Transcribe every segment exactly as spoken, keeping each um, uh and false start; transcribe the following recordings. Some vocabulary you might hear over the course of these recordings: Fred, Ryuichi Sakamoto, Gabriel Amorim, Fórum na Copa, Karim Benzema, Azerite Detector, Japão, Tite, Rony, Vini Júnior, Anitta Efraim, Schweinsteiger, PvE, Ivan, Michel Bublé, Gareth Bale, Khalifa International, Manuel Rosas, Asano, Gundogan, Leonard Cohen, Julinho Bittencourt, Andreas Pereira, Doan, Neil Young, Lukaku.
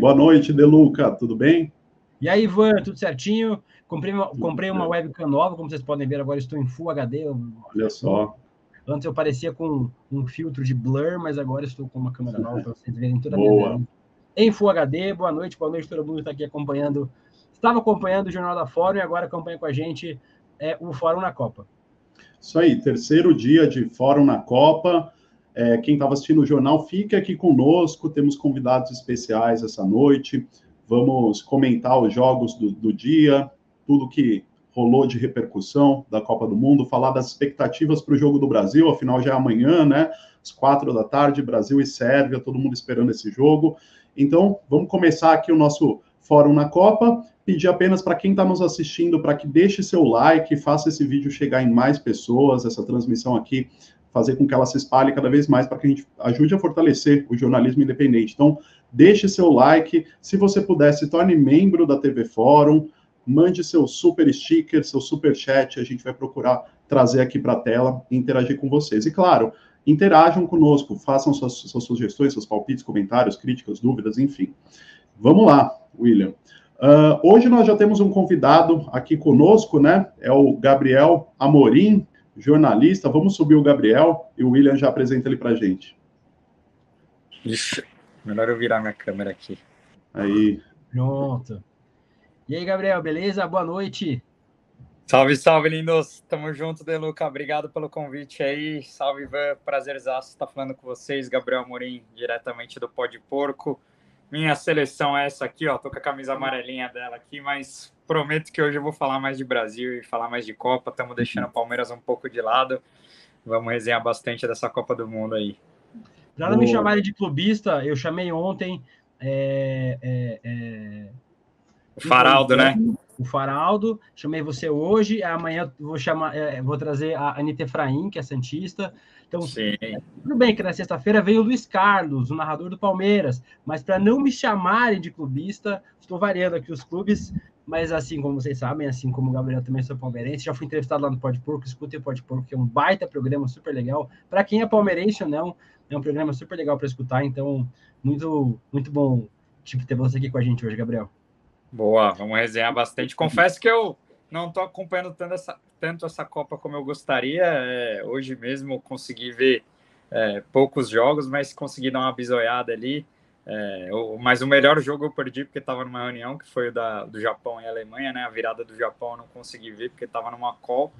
Boa noite, De Luca, tudo bem? E aí, Ivan, tudo certinho? Comprei uma, comprei uma webcam nova, como vocês podem ver, agora estou em Full H D. Olha só. Antes eu parecia com um filtro de blur, mas agora estou com uma câmera nova para vocês verem toda a minha vida. Em Full H D, boa noite, boa noite, todo mundo que está aqui acompanhando. Estava acompanhando o Jornal da Fórum e agora acompanha com a gente é, o Fórum na Copa. Isso aí, terceiro dia de Fórum na Copa. É, quem estava assistindo o jornal, fique aqui conosco, temos convidados especiais essa noite, vamos comentar os jogos do, do dia, tudo que rolou de repercussão da Copa do Mundo, falar das expectativas para o jogo do Brasil, afinal já é amanhã, né, às quatro da tarde, Brasil e Sérvia, todo mundo esperando esse jogo. Então, vamos começar aqui o nosso Fórum na Copa, pedir apenas para quem está nos assistindo, para que deixe seu like, faça esse vídeo chegar em mais pessoas, essa transmissão aqui, fazer com que ela se espalhe cada vez mais para que a gente ajude a fortalecer o jornalismo independente. Então, deixe seu like, se você puder, se torne membro da T V Fórum, mande seu super sticker, seu super chat, a gente vai procurar trazer aqui para a tela e interagir com vocês. E, claro, interajam conosco, façam suas, suas sugestões, seus palpites, comentários, críticas, dúvidas, enfim. Vamos lá, William. Uh, hoje nós já temos um convidado aqui conosco, né? É o Gabriel Amorim, jornalista. Vamos subir o Gabriel e o William já apresenta ele para a gente. Ixi, melhor eu virar minha câmera aqui. Aí. Pronto. E aí, Gabriel, beleza? Boa noite. Salve, salve, lindos. Tamo junto, De Luca. Obrigado pelo convite aí. Salve, Ivan. Prazerzaço estar falando com vocês. Gabriel Amorim, diretamente do Podporco. Minha seleção é essa aqui, ó. Tô com a camisa amarelinha dela aqui, mas prometo que hoje eu vou falar mais de Brasil e falar mais de Copa. Estamos deixando o Palmeiras um pouco de lado. Vamos resenhar bastante dessa Copa do Mundo aí. Pra não me chamarem de clubista, eu chamei ontem... É, é, é... O Faraldo, né? O Faraldo. Chamei você hoje. Amanhã eu vou, chamar, é, vou trazer a Anitta Efraim, que é santista. Então, sim. Tudo bem que na sexta-feira veio o Luiz Carlos, o narrador do Palmeiras, mas para não me chamarem de clubista, estou variando aqui os clubes, mas assim como vocês sabem, assim como o Gabriel também sou palmeirense, já fui entrevistado lá no Podporco, escutem o Podporco, que é um baita programa super legal, para quem é palmeirense ou não, é um programa super legal para escutar, então muito, muito bom tipo, ter você aqui com a gente hoje, Gabriel. Boa, vamos resenhar bastante, confesso que eu não estou acompanhando tanto essa, tanto essa Copa como eu gostaria. É, hoje mesmo consegui ver é, poucos jogos, mas consegui dar uma bisoiada ali. É, o, mas o melhor jogo eu perdi porque estava numa reunião, que foi o da, do Japão e Alemanha, né? A virada do Japão eu não consegui ver porque estava numa Copa.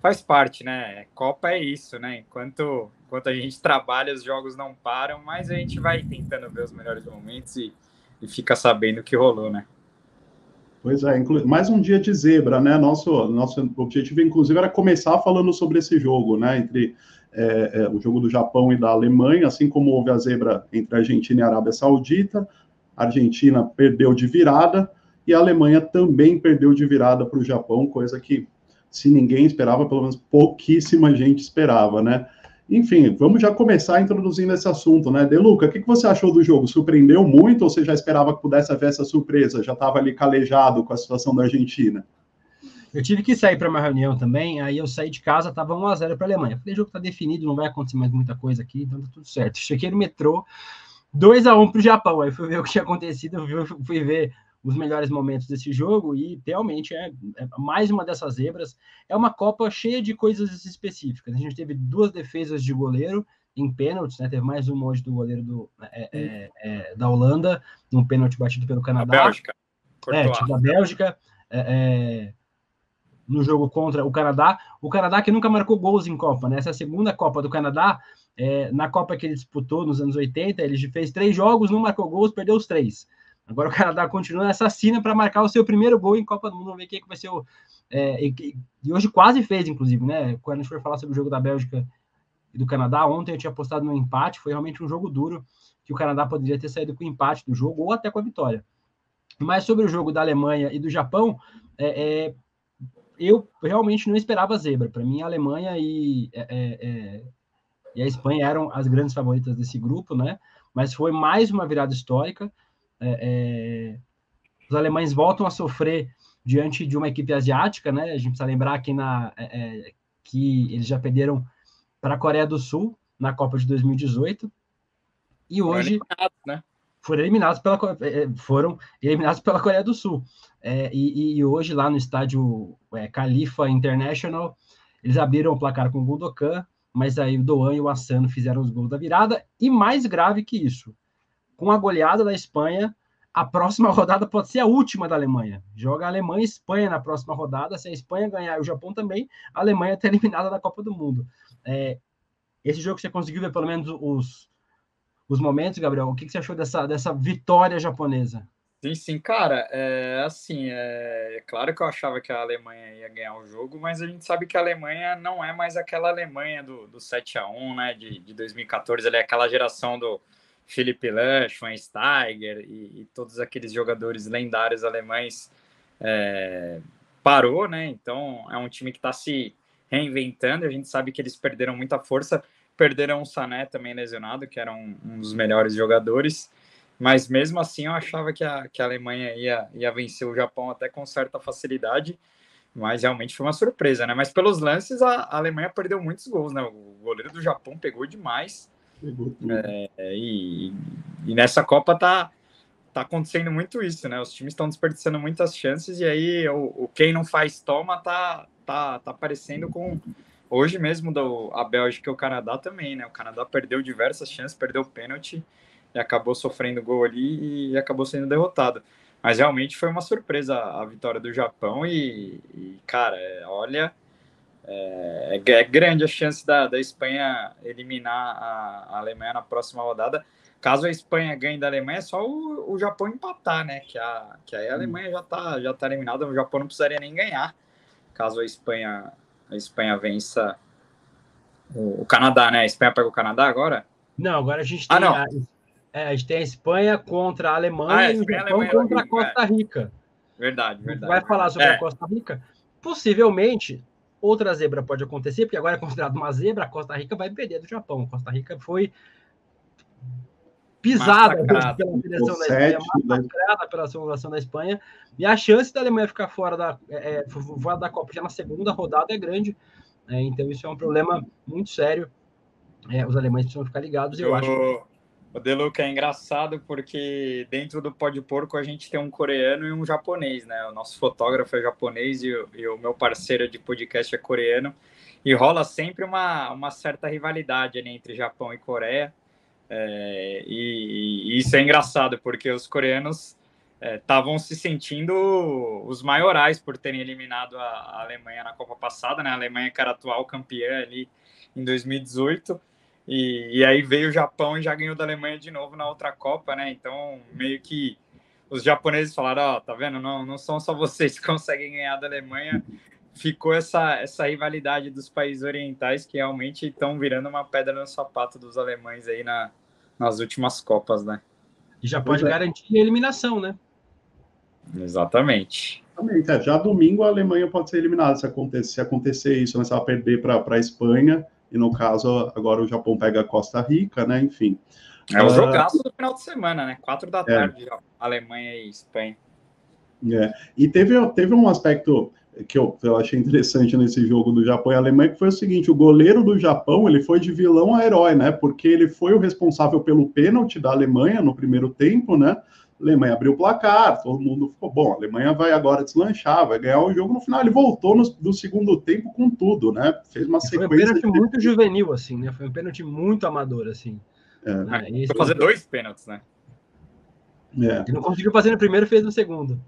Faz parte, né? Copa é isso, né? Enquanto, enquanto a gente trabalha, os jogos não param, mas a gente vai tentando ver os melhores momentos e, e fica sabendo o que rolou, né? Pois é, mais um dia de zebra, né? Nosso, nosso objetivo, inclusive, era começar falando sobre esse jogo, né? Entre é, é, o jogo do Japão e da Alemanha, assim como houve a zebra entre a Argentina e a Arábia Saudita, a Argentina perdeu de virada e a Alemanha também perdeu de virada para o Japão, coisa que, se ninguém esperava, pelo menos pouquíssima gente esperava, né? Enfim, vamos já começar introduzindo esse assunto, né? De Luca, o que você achou do jogo? Surpreendeu muito ou você já esperava que pudesse haver essa surpresa? Já estava ali calejado com a situação da Argentina? Eu tive que sair para uma reunião também, aí eu saí de casa, estava um a zero para a Alemanha. Falei, o jogo está definido, não vai acontecer mais muita coisa aqui, então tá tudo certo. Cheguei no metrô, dois a um para o Japão, aí fui ver o que tinha acontecido, fui ver os melhores momentos desse jogo e realmente é, é mais uma dessas zebras. É uma Copa cheia de coisas específicas. A gente teve duas defesas de goleiro em pênaltis, né? Teve mais uma hoje do goleiro do, é, é, é, da Holanda, num pênalti batido pelo Canadá. A Bélgica. É, tipo da Bélgica. É, é, no jogo contra o Canadá. O Canadá que nunca marcou gols em Copa, né? Essa é a segunda Copa do Canadá. É, na Copa que ele disputou nos anos oitenta, ele fez três jogos, não marcou gols, perdeu os três. Agora o Canadá continua assassina para marcar o seu primeiro gol em Copa do Mundo. Vamos ver quem que vai ser o... É, e, e hoje quase fez, inclusive, né? Quando a gente foi falar sobre o jogo da Bélgica e do Canadá, ontem eu tinha apostado no empate. Foi realmente um jogo duro, que o Canadá poderia ter saído com o empate do jogo ou até com a vitória. Mas sobre o jogo da Alemanha e do Japão, é, é, eu realmente não esperava zebra. Para mim, a Alemanha e, é, é, e a Espanha eram as grandes favoritas desse grupo, né? Mas foi mais uma virada histórica. É, é, os alemães voltam a sofrer diante de uma equipe asiática, né? A gente precisa lembrar que, na, é, é, que eles já perderam para a Coreia do Sul na Copa de dois mil e dezoito e hoje, né? foram eliminados pela, foram eliminados pela Coreia do Sul. É, e, e hoje, lá no estádio é, Khalifa International, eles abriram o placar com o Gundogan, mas aí o Doan e o Asano fizeram os gols da virada. E mais grave que isso, com a goleada da Espanha, a próxima rodada pode ser a última da Alemanha. Joga a Alemanha e Espanha na próxima rodada. Se a Espanha ganhar e o Japão também, a Alemanha está eliminada da Copa do Mundo. É, esse jogo você conseguiu ver pelo menos os, os momentos, Gabriel? O que, que você achou dessa, dessa vitória japonesa? Sim, sim, cara, é assim, é, é claro que eu achava que a Alemanha ia ganhar o jogo, mas a gente sabe que a Alemanha não é mais aquela Alemanha do, do sete a um, né, de, de dois mil e quatorze, ela é aquela geração do Philipp Lahm, Schweinsteiger e, e todos aqueles jogadores lendários alemães, é, parou, né, então é um time que está se reinventando, a gente sabe que eles perderam muita força, perderam o Sané também lesionado, que era um, um dos melhores jogadores. Mas mesmo assim eu achava que a, que a Alemanha ia, ia vencer o Japão até com certa facilidade, mas realmente foi uma surpresa, né? Mas pelos lances a, a Alemanha perdeu muitos gols, né? O goleiro do Japão pegou demais. Pegou tudo. É, e, e nessa Copa tá, tá acontecendo muito isso, né? Os times estão desperdiçando muitas chances e aí o, o quem não faz toma tá, tá, tá aparecendo com... Hoje mesmo do, a Bélgica e o Canadá também, né? O Canadá perdeu diversas chances, perdeu pênalti, e acabou sofrendo gol ali e acabou sendo derrotado. Mas realmente foi uma surpresa a vitória do Japão e, e cara, olha, é, é grande a chance da, da Espanha eliminar a, a Alemanha na próxima rodada. Caso a Espanha ganhe da Alemanha, é só o, o Japão empatar, né? Que, a, que aí a Alemanha já tá, já tá eliminada, o Japão não precisaria nem ganhar. Caso a Espanha, a Espanha vença o, o Canadá, né? A Espanha pega o Canadá agora? Não, agora a gente tem... Ah, não. A... É, a gente tem a Espanha contra a Alemanha ah, é, e o Japão contra a Costa Rica. Verdade, verdade. Vai falar sobre é. a Costa Rica. Possivelmente, outra zebra pode acontecer, porque agora é considerado uma zebra, a Costa Rica vai perder do Japão. A Costa Rica foi pisada hoje pela seleção da Espanha, massacrada pela seleção da Espanha, e a chance da Alemanha ficar fora da, é, fora da Copa já na segunda rodada é grande. É, então, isso é um problema muito sério. É, os alemães precisam ficar ligados, eu, eu acho que... O De Luca é engraçado porque dentro do Podporco a gente tem um coreano e um japonês, né? O nosso fotógrafo é japonês e o, e o meu parceiro de podcast é coreano. E rola sempre uma, uma certa rivalidade, né, entre Japão e Coreia. É, e, e isso é engraçado porque os coreanos estavam é, se sentindo os maiorais por terem eliminado a, a Alemanha na Copa passada, né? A Alemanha que era atual campeã ali em dois mil e dezoito. E, e aí veio o Japão e já ganhou da Alemanha de novo na outra Copa, né? Então, meio que os japoneses falaram, ó, oh, tá vendo? Não, não são só vocês que conseguem ganhar da Alemanha. Ficou essa, essa rivalidade dos países orientais que realmente estão virando uma pedra no sapato dos alemães aí na, nas últimas Copas, né? E já pode pois garantir é. a eliminação, né? Exatamente. Exatamente. Já domingo a Alemanha pode ser eliminada se acontecer, se acontecer isso, né? Se ela perder para a Espanha... E, no caso, agora o Japão pega a Costa Rica, né? Enfim. É o uh, jogaço do final de semana, né? Quatro da tarde, é. Alemanha e Espanha. É. E teve, teve um aspecto que eu, eu achei interessante nesse jogo do Japão e Alemanha, que foi o seguinte, o goleiro do Japão, ele foi de vilão a herói, né? Porque ele foi o responsável pelo pênalti da Alemanha no primeiro tempo, né? A Alemanha abriu o placar, todo mundo ficou bom, a Alemanha vai agora deslanchar, vai ganhar o jogo, no final ele voltou no, do segundo tempo com tudo, né? Fez uma sequência... Foi um pênalti de... muito juvenil, assim, né? Foi um pênalti muito amador, assim. É. Né? Ele foi fazer dois pênaltis, né? É. Ele não conseguiu fazer no primeiro, fez no segundo.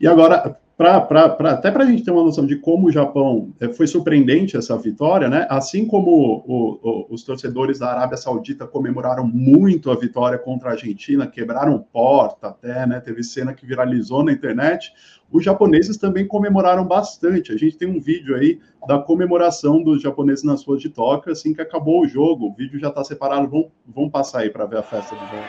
E agora, pra, pra, pra, até para a gente ter uma noção de como o Japão foi surpreendente essa vitória, né? Assim como o, o, os torcedores da Arábia Saudita comemoraram muito a vitória contra a Argentina, quebraram porta até, né? Teve cena que viralizou na internet. Os japoneses também comemoraram bastante. A gente tem um vídeo aí da comemoração dos japoneses nas ruas de Tóquio assim que acabou o jogo. O vídeo já está separado, vão, vão passar aí para ver a festa do jogo.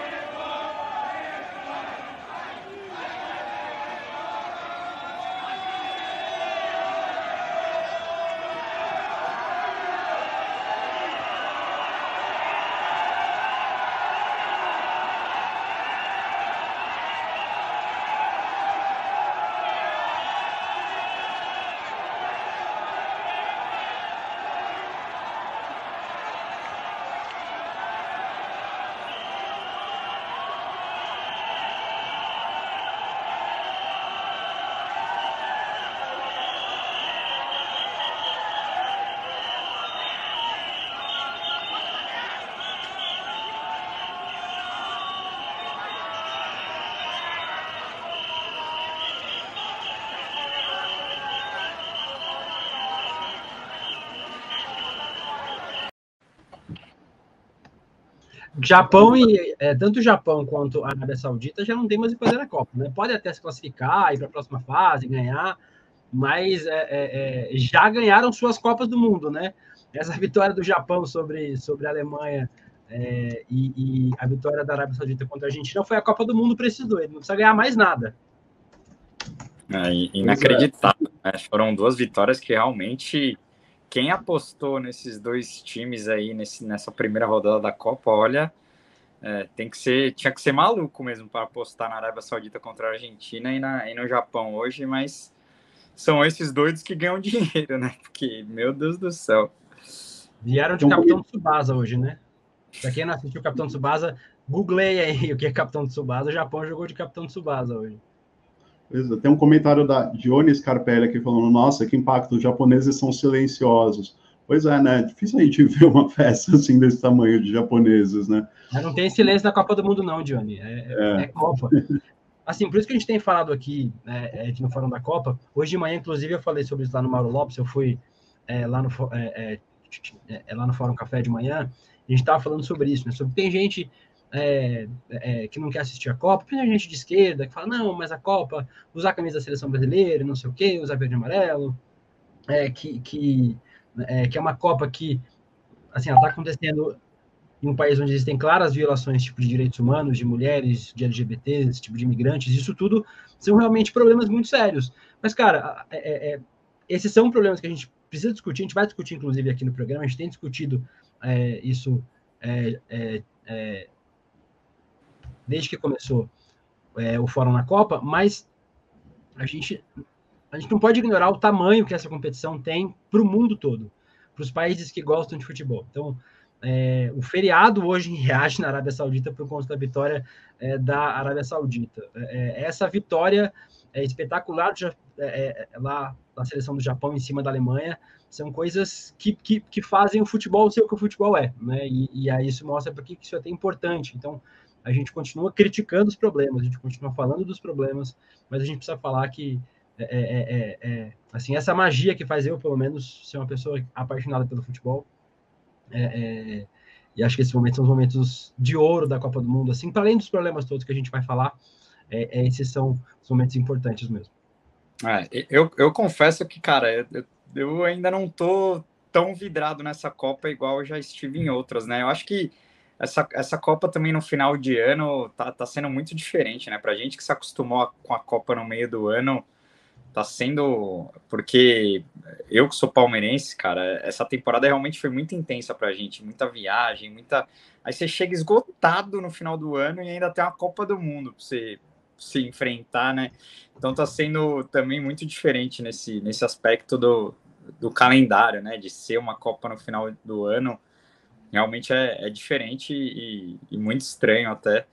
Japão e é, tanto o Japão quanto a Arábia Saudita já não tem mais o que fazer na Copa, né? Pode até se classificar, ir para a próxima fase, ganhar, mas é, é, já ganharam suas Copas do Mundo, né? Essa vitória do Japão sobre, sobre a Alemanha é, e, e a vitória da Arábia Saudita contra a Argentina foi a Copa do Mundo para esses dois, não precisa ganhar mais nada. É inacreditável, né? Foram duas vitórias que realmente... Quem apostou nesses dois times aí, nesse, nessa primeira rodada da Copa, olha, é, tem que ser, tinha que ser maluco mesmo para apostar na Arábia Saudita contra a Argentina e, na, e no Japão hoje, mas são esses doidos que ganham dinheiro, né? Porque, meu Deus do céu. Vieram de Capitão Tsubasa hoje, né? Pra quem não assistiu Capitão Tsubasa, googlei aí o que é Capitão Tsubasa. O Japão jogou de Capitão Tsubasa hoje. Tem um comentário da Dione Scarpelli aqui falando, nossa, que impacto, os japoneses são silenciosos. Pois é, né? Difícil a gente ver uma festa assim desse tamanho de japoneses, né? Mas não tem silêncio na Copa do Mundo não, Dione. É, é. é Copa. Assim, por isso que a gente tem falado aqui, né, aqui no Fórum da Copa, hoje de manhã, inclusive, eu falei sobre isso lá no Mauro Lopes, eu fui é, lá, no, é, é, é, lá no Fórum Café de manhã, e a gente estava falando sobre isso, né? Sobre tem gente... É, é, que não quer assistir a Copa, tem gente de esquerda que fala, não, mas a Copa, usar a camisa da seleção brasileira, não sei o quê, usar verde e amarelo, é, que, que, é, que é uma Copa que, assim, ela está acontecendo em um país onde existem claras violações tipo, de direitos humanos, de mulheres, de L G B T s, tipo de imigrantes, isso tudo são realmente problemas muito sérios. Mas, cara, é, é, esses são problemas que a gente precisa discutir, a gente vai discutir, inclusive, aqui no programa, a gente tem discutido é, isso é, é, é, desde que começou é, o Fórum na Copa, mas a gente, a gente não pode ignorar o tamanho que essa competição tem para o mundo todo, para os países que gostam de futebol. Então, é, o feriado hoje reage na Arábia Saudita por conta da vitória é, da Arábia Saudita. É, essa vitória é espetacular já, é, é, lá da seleção do Japão em cima da Alemanha são coisas que, que, que fazem o futebol ser o que o futebol é, né? E, e aí isso mostra porque isso é até importante. Então, a gente continua criticando os problemas, a gente continua falando dos problemas, mas a gente precisa falar que é, é, é, é, assim, essa magia que faz eu, pelo menos, ser uma pessoa apaixonada pelo futebol, é, é, e acho que esses momentos são os momentos de ouro da Copa do Mundo, assim, para além dos problemas todos que a gente vai falar, é, é, esses são os momentos importantes mesmo. É, eu, eu confesso que, cara, eu, eu ainda não tô tão vidrado nessa Copa igual eu já estive em outras, né? Eu acho que Essa, essa Copa também no final de ano tá, tá sendo muito diferente, né? Pra gente que se acostumou a, com a Copa no meio do ano, tá sendo... Porque eu que sou palmeirense, cara, essa temporada realmente foi muito intensa pra gente. Muita viagem, muita... Aí você chega esgotado no final do ano e ainda tem uma Copa do Mundo pra você se enfrentar, né? Então tá sendo também muito diferente nesse, nesse aspecto do, do calendário, né? De ser uma Copa no final do ano. Realmente é, é diferente e, e muito estranho até,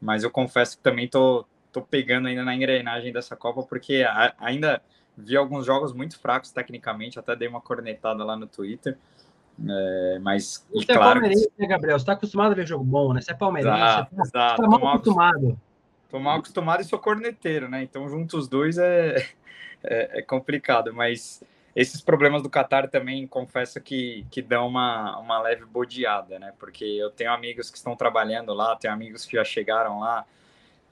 mas eu confesso que também tô, tô pegando ainda na engrenagem dessa Copa, porque a, ainda vi alguns jogos muito fracos tecnicamente, até dei uma cornetada lá no Twitter, é, mas... Você é claro, palmeirense, né, Gabriel? Você tá acostumado a ver jogo bom, né? Você é palmeirense, tá, você tá, tá mal tô acostumado. Tô mal acostumado e sou corneteiro, né? Então, juntos os dois é, é, é complicado, mas... Esses problemas do Qatar também, confesso que, que dão uma, uma leve bodeada, né? Porque eu tenho amigos que estão trabalhando lá, tenho amigos que já chegaram lá,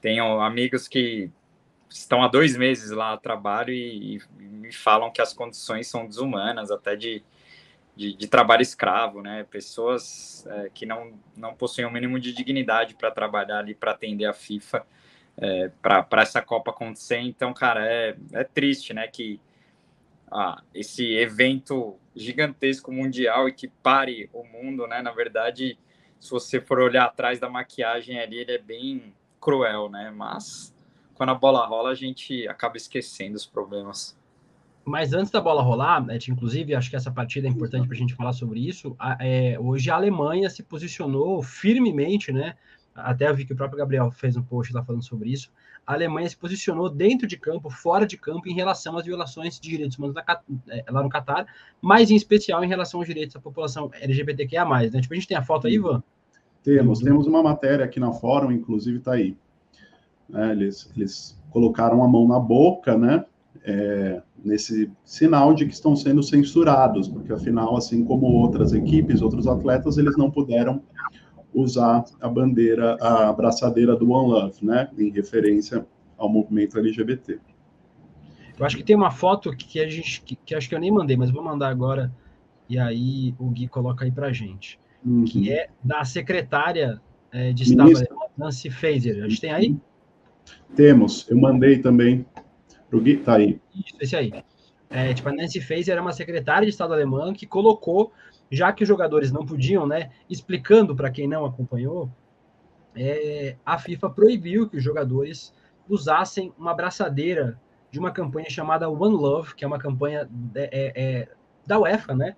tenho amigos que estão há dois meses lá a trabalho e, e me falam que as condições são desumanas, até de, de, de trabalho escravo, né? Pessoas é, que não, não possuem o mínimo de dignidade para trabalhar ali, para atender a FIFA, é, para essa Copa acontecer. Então, cara, é, é triste, né? Que Ah, esse evento gigantesco mundial e que pare o mundo, né? Na verdade, se você for olhar atrás da maquiagem ali, ele é bem cruel, né? Mas quando a bola rola, a gente acaba esquecendo os problemas. Mas antes da bola rolar, né, inclusive, acho que essa partida é importante para a gente falar sobre isso. A, é, hoje a Alemanha se posicionou firmemente, né? Até eu vi que o próprio Gabriel fez um post lá falando sobre isso. A Alemanha se posicionou dentro de campo, fora de campo, em relação às violações de direitos humanos da, lá no Qatar, mas em especial em relação aos direitos da população L G B T Q I A mais, né? Tipo, a gente tem a foto aí, Ivan? Temos, temos uma matéria aqui na Fórum, inclusive está aí. É, eles, eles colocaram a mão na boca, né? É, nesse sinal de que estão sendo censurados, porque afinal, assim como outras equipes, outros atletas, eles não puderam usar a bandeira, a abraçadeira do One Love, né, em referência ao movimento L G B T. Eu acho que tem uma foto que a gente, que, que acho que eu nem mandei, mas vou mandar agora, e aí o Gui coloca aí pra gente, uhum. que é da secretária é, de Estado, Nancy Faeser. A gente tem aí? Temos, eu mandei também pro Gui, tá aí. Isso, esse aí. É, tipo, a Nancy Faeser era uma secretária de Estado alemã que colocou, já que os jogadores não podiam, né, explicando para quem não acompanhou, é, a FIFA proibiu que os jogadores usassem uma abraçadeira de uma campanha chamada One Love, que é uma campanha de, é, é, da UEFA, né,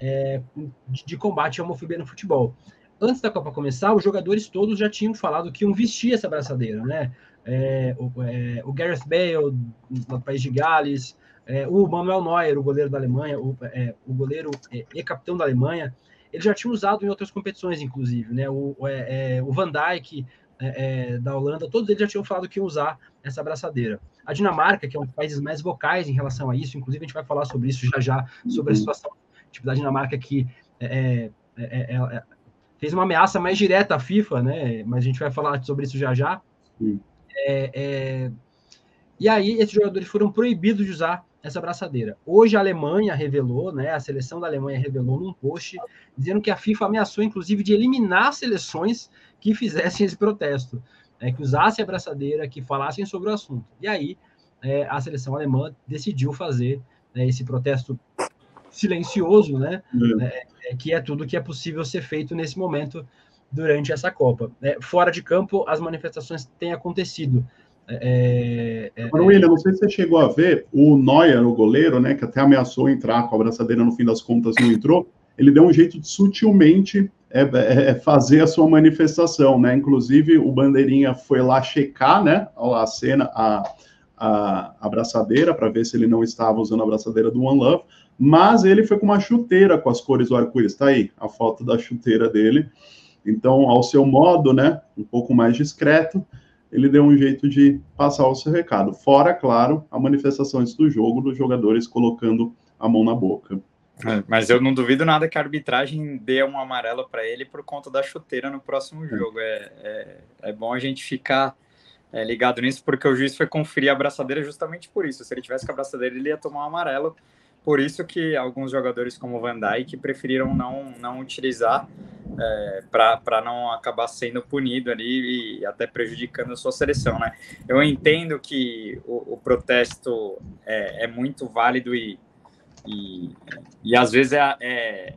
é, de, de combate à homofobia no futebol. Antes da Copa começar, os jogadores todos já tinham falado que iam vestir essa abraçadeira, né? É, o, é, o Gareth Bale, do País de Gales, é, o Manuel Neuer, o goleiro da Alemanha, o, é, o goleiro é, e capitão da Alemanha, ele já tinha usado em outras competições, inclusive, né? O, é, é, o Van Dijk, É, é, da Holanda, todos eles já tinham falado que iam usar essa abraçadeira. A Dinamarca, que é um dos países mais vocais em relação a isso, inclusive a gente vai falar sobre isso já já, sobre a situação tipo, da Dinamarca, que é, é, é, é, fez uma ameaça mais direta à FIFA, né? Mas a gente vai falar sobre isso já já. É, é, e aí, esses jogadores foram proibidos de usar essa abraçadeira. Hoje a Alemanha revelou, né? A seleção da Alemanha revelou num post, dizendo que a FIFA ameaçou, inclusive, de eliminar seleções que fizessem esse protesto, é, que usassem a abraçadeira, que falassem sobre o assunto. E aí, é, a seleção alemã decidiu fazer, né, esse protesto silencioso, né, é. É, que é tudo que é possível ser feito nesse momento durante essa Copa. É, fora de campo, as manifestações têm acontecido. É, é, Agora, William, não sei se você chegou a ver, o Neuer, o goleiro, né, que até ameaçou entrar com a abraçadeira, no fim das contas não entrou, ele deu um jeito de sutilmente É, é fazer a sua manifestação, né? Inclusive, o Bandeirinha foi lá checar, né, a cena, a, a, a abraçadeira, para ver se ele não estava usando a abraçadeira do One Love, mas ele foi com uma chuteira com as cores do arco-íris. Tá aí a foto da chuteira dele. Então, ao seu modo, né, um pouco mais discreto, ele deu um jeito de passar o seu recado. Fora, claro, a manifestação antes do jogo, dos jogadores colocando a mão na boca. Mas eu não duvido nada que a arbitragem dê um amarelo para ele por conta da chuteira no próximo jogo. É, é, é bom a gente ficar é, ligado nisso, porque o juiz foi conferir a abraçadeira justamente por isso. Se ele tivesse com a abraçadeira, ele ia tomar um amarelo. Por isso que alguns jogadores como o Van Dijk preferiram não, não utilizar, é, para não acabar sendo punido ali e até prejudicando a sua seleção, né? Eu entendo que o, o protesto é, é muito válido e E, e às vezes é, é,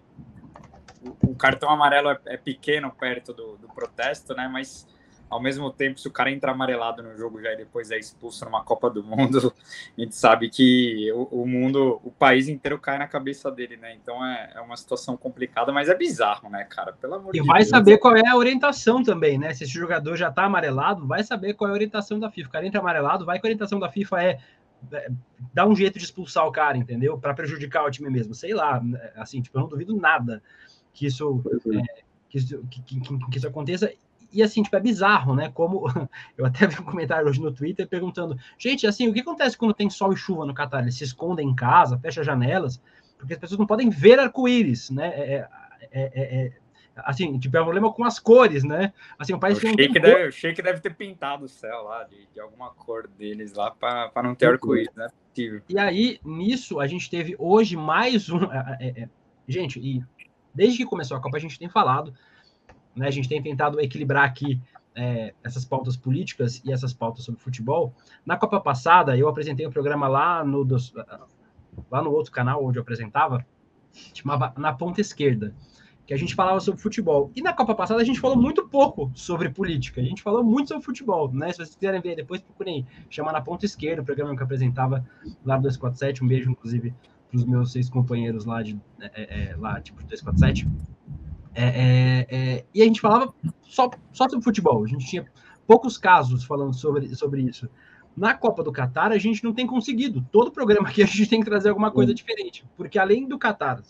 o, o cartão amarelo é, é pequeno perto do, do protesto, né? Mas ao mesmo tempo, se o cara entra amarelado no jogo já e depois é expulso numa Copa do Mundo, a gente sabe que o, o mundo, o país inteiro cai na cabeça dele, né? Então é, é uma situação complicada, mas é bizarro, né, cara? Pelo amor de Deus. E vai saber qual é a orientação também, né? Se esse jogador já tá amarelado, vai saber qual é a orientação da FIFA. O cara entra amarelado, vai que a orientação da FIFA é dá um jeito de expulsar o cara, entendeu? Para prejudicar o time mesmo, sei lá, assim, tipo, eu não duvido nada que isso, é, que, isso que, que, que isso aconteça, e assim, tipo, é bizarro, né, como, eu até vi um comentário hoje no Twitter perguntando, gente, assim, o que acontece quando tem sol e chuva no Catar? Eles se escondem em casa, fecham as janelas, porque as pessoas não podem ver arco-íris, né, é, é, é, é assim, tipo, é um problema com as cores, né? Assim, o país o que não deve, o Sheik deve ter pintado o céu lá, de, de alguma cor deles lá, para não ter arco-íris, né? E aí, nisso, a gente teve hoje mais um... É, é, gente, e desde que começou a Copa, a gente tem falado, né? A gente tem tentado equilibrar aqui é, essas pautas políticas e essas pautas sobre futebol. Na Copa passada, eu apresentei um programa lá no, dos, lá no outro canal onde eu apresentava, chamava Na Ponta Esquerda, que a gente falava sobre futebol. E na Copa passada a gente falou muito pouco sobre política, a gente falou muito sobre futebol, né? Se vocês quiserem ver depois, procurem chamar Na Ponta Esquerda, o programa que eu apresentava lá do dois quatro sete, um beijo, inclusive, para os meus seis companheiros lá, de, é, é, lá tipo, dois quatro sete. É, é, é, e a gente falava só, só sobre futebol, a gente tinha poucos casos falando sobre, sobre isso. Na Copa do Catar, a gente não tem conseguido. Todo programa aqui a gente tem que trazer alguma coisa diferente, porque além do Catar...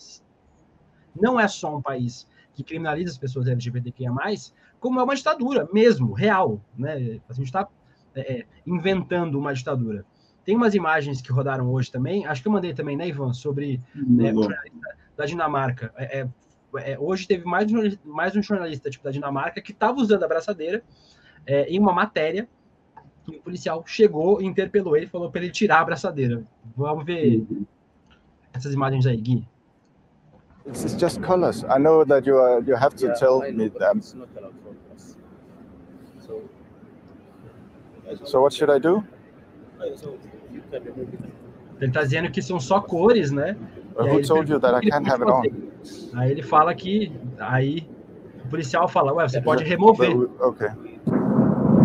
Não é só um país que criminaliza as pessoas L G B T Q I A mais, como é uma ditadura mesmo, real, né? A gente está é, inventando uma ditadura. Tem umas imagens que rodaram hoje também, acho que eu mandei também, né, Ivan, sobre, né, da Dinamarca. É, é, É, hoje teve mais, mais um jornalista tipo, da Dinamarca que estava usando a braçadeira é, em uma matéria e o policial chegou, interpelou ele e falou para ele tirar a braçadeira. Vamos ver essas imagens aí, Gui. It's, it's just colors. I know that you are, you have to yeah, tell know, me that. It's not allowed for us. So, so what should I do? So, you can remove it. Ele está dizendo que são só cores, né? Well, who told you that I can't have it on? Aí ele fala que, aí o policial fala, ué, você pode remover. Okay.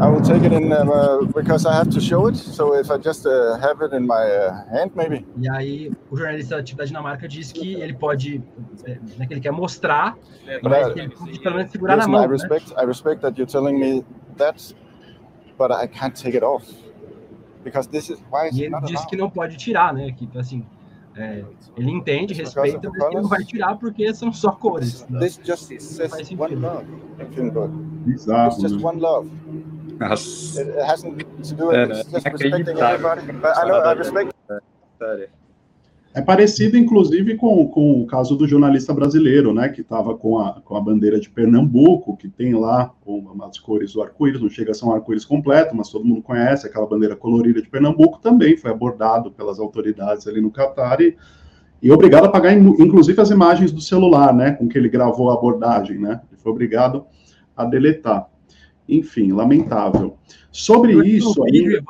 I will take it in uh, because I have to show it. So if I just uh, have it in my uh, hand, maybe. E aí o jornalista da Dinamarca diz que ele pode, né, que ele quer mostrar, mas uh, que ele pode pelo menos segurar listen, na mão. I respect, né? I respect that you're telling me that, but I can't take it off because this is why it's not allowed. E ele diz que não pode tirar, né? Que assim. É, ele entende, respeita, mas ele não vai tirar porque são só cores. This just says one love. Bizarro, it's just né? One love. Nossa. It hasn't to do with it's just respecting everybody. But I know, I respect... É parecido, inclusive, com, com o caso do jornalista brasileiro, né, que estava com a, com a bandeira de Pernambuco, que tem lá umas cores do arco-íris, não chega a ser um arco-íris completo, mas todo mundo conhece aquela bandeira colorida de Pernambuco, também foi abordado pelas autoridades ali no Catar e, e obrigado a pagar, inclusive, as imagens do celular, né, com que ele gravou a abordagem, né, ele foi obrigado a deletar. Enfim, lamentável. Sobre eu isso... Aí... Vídeo,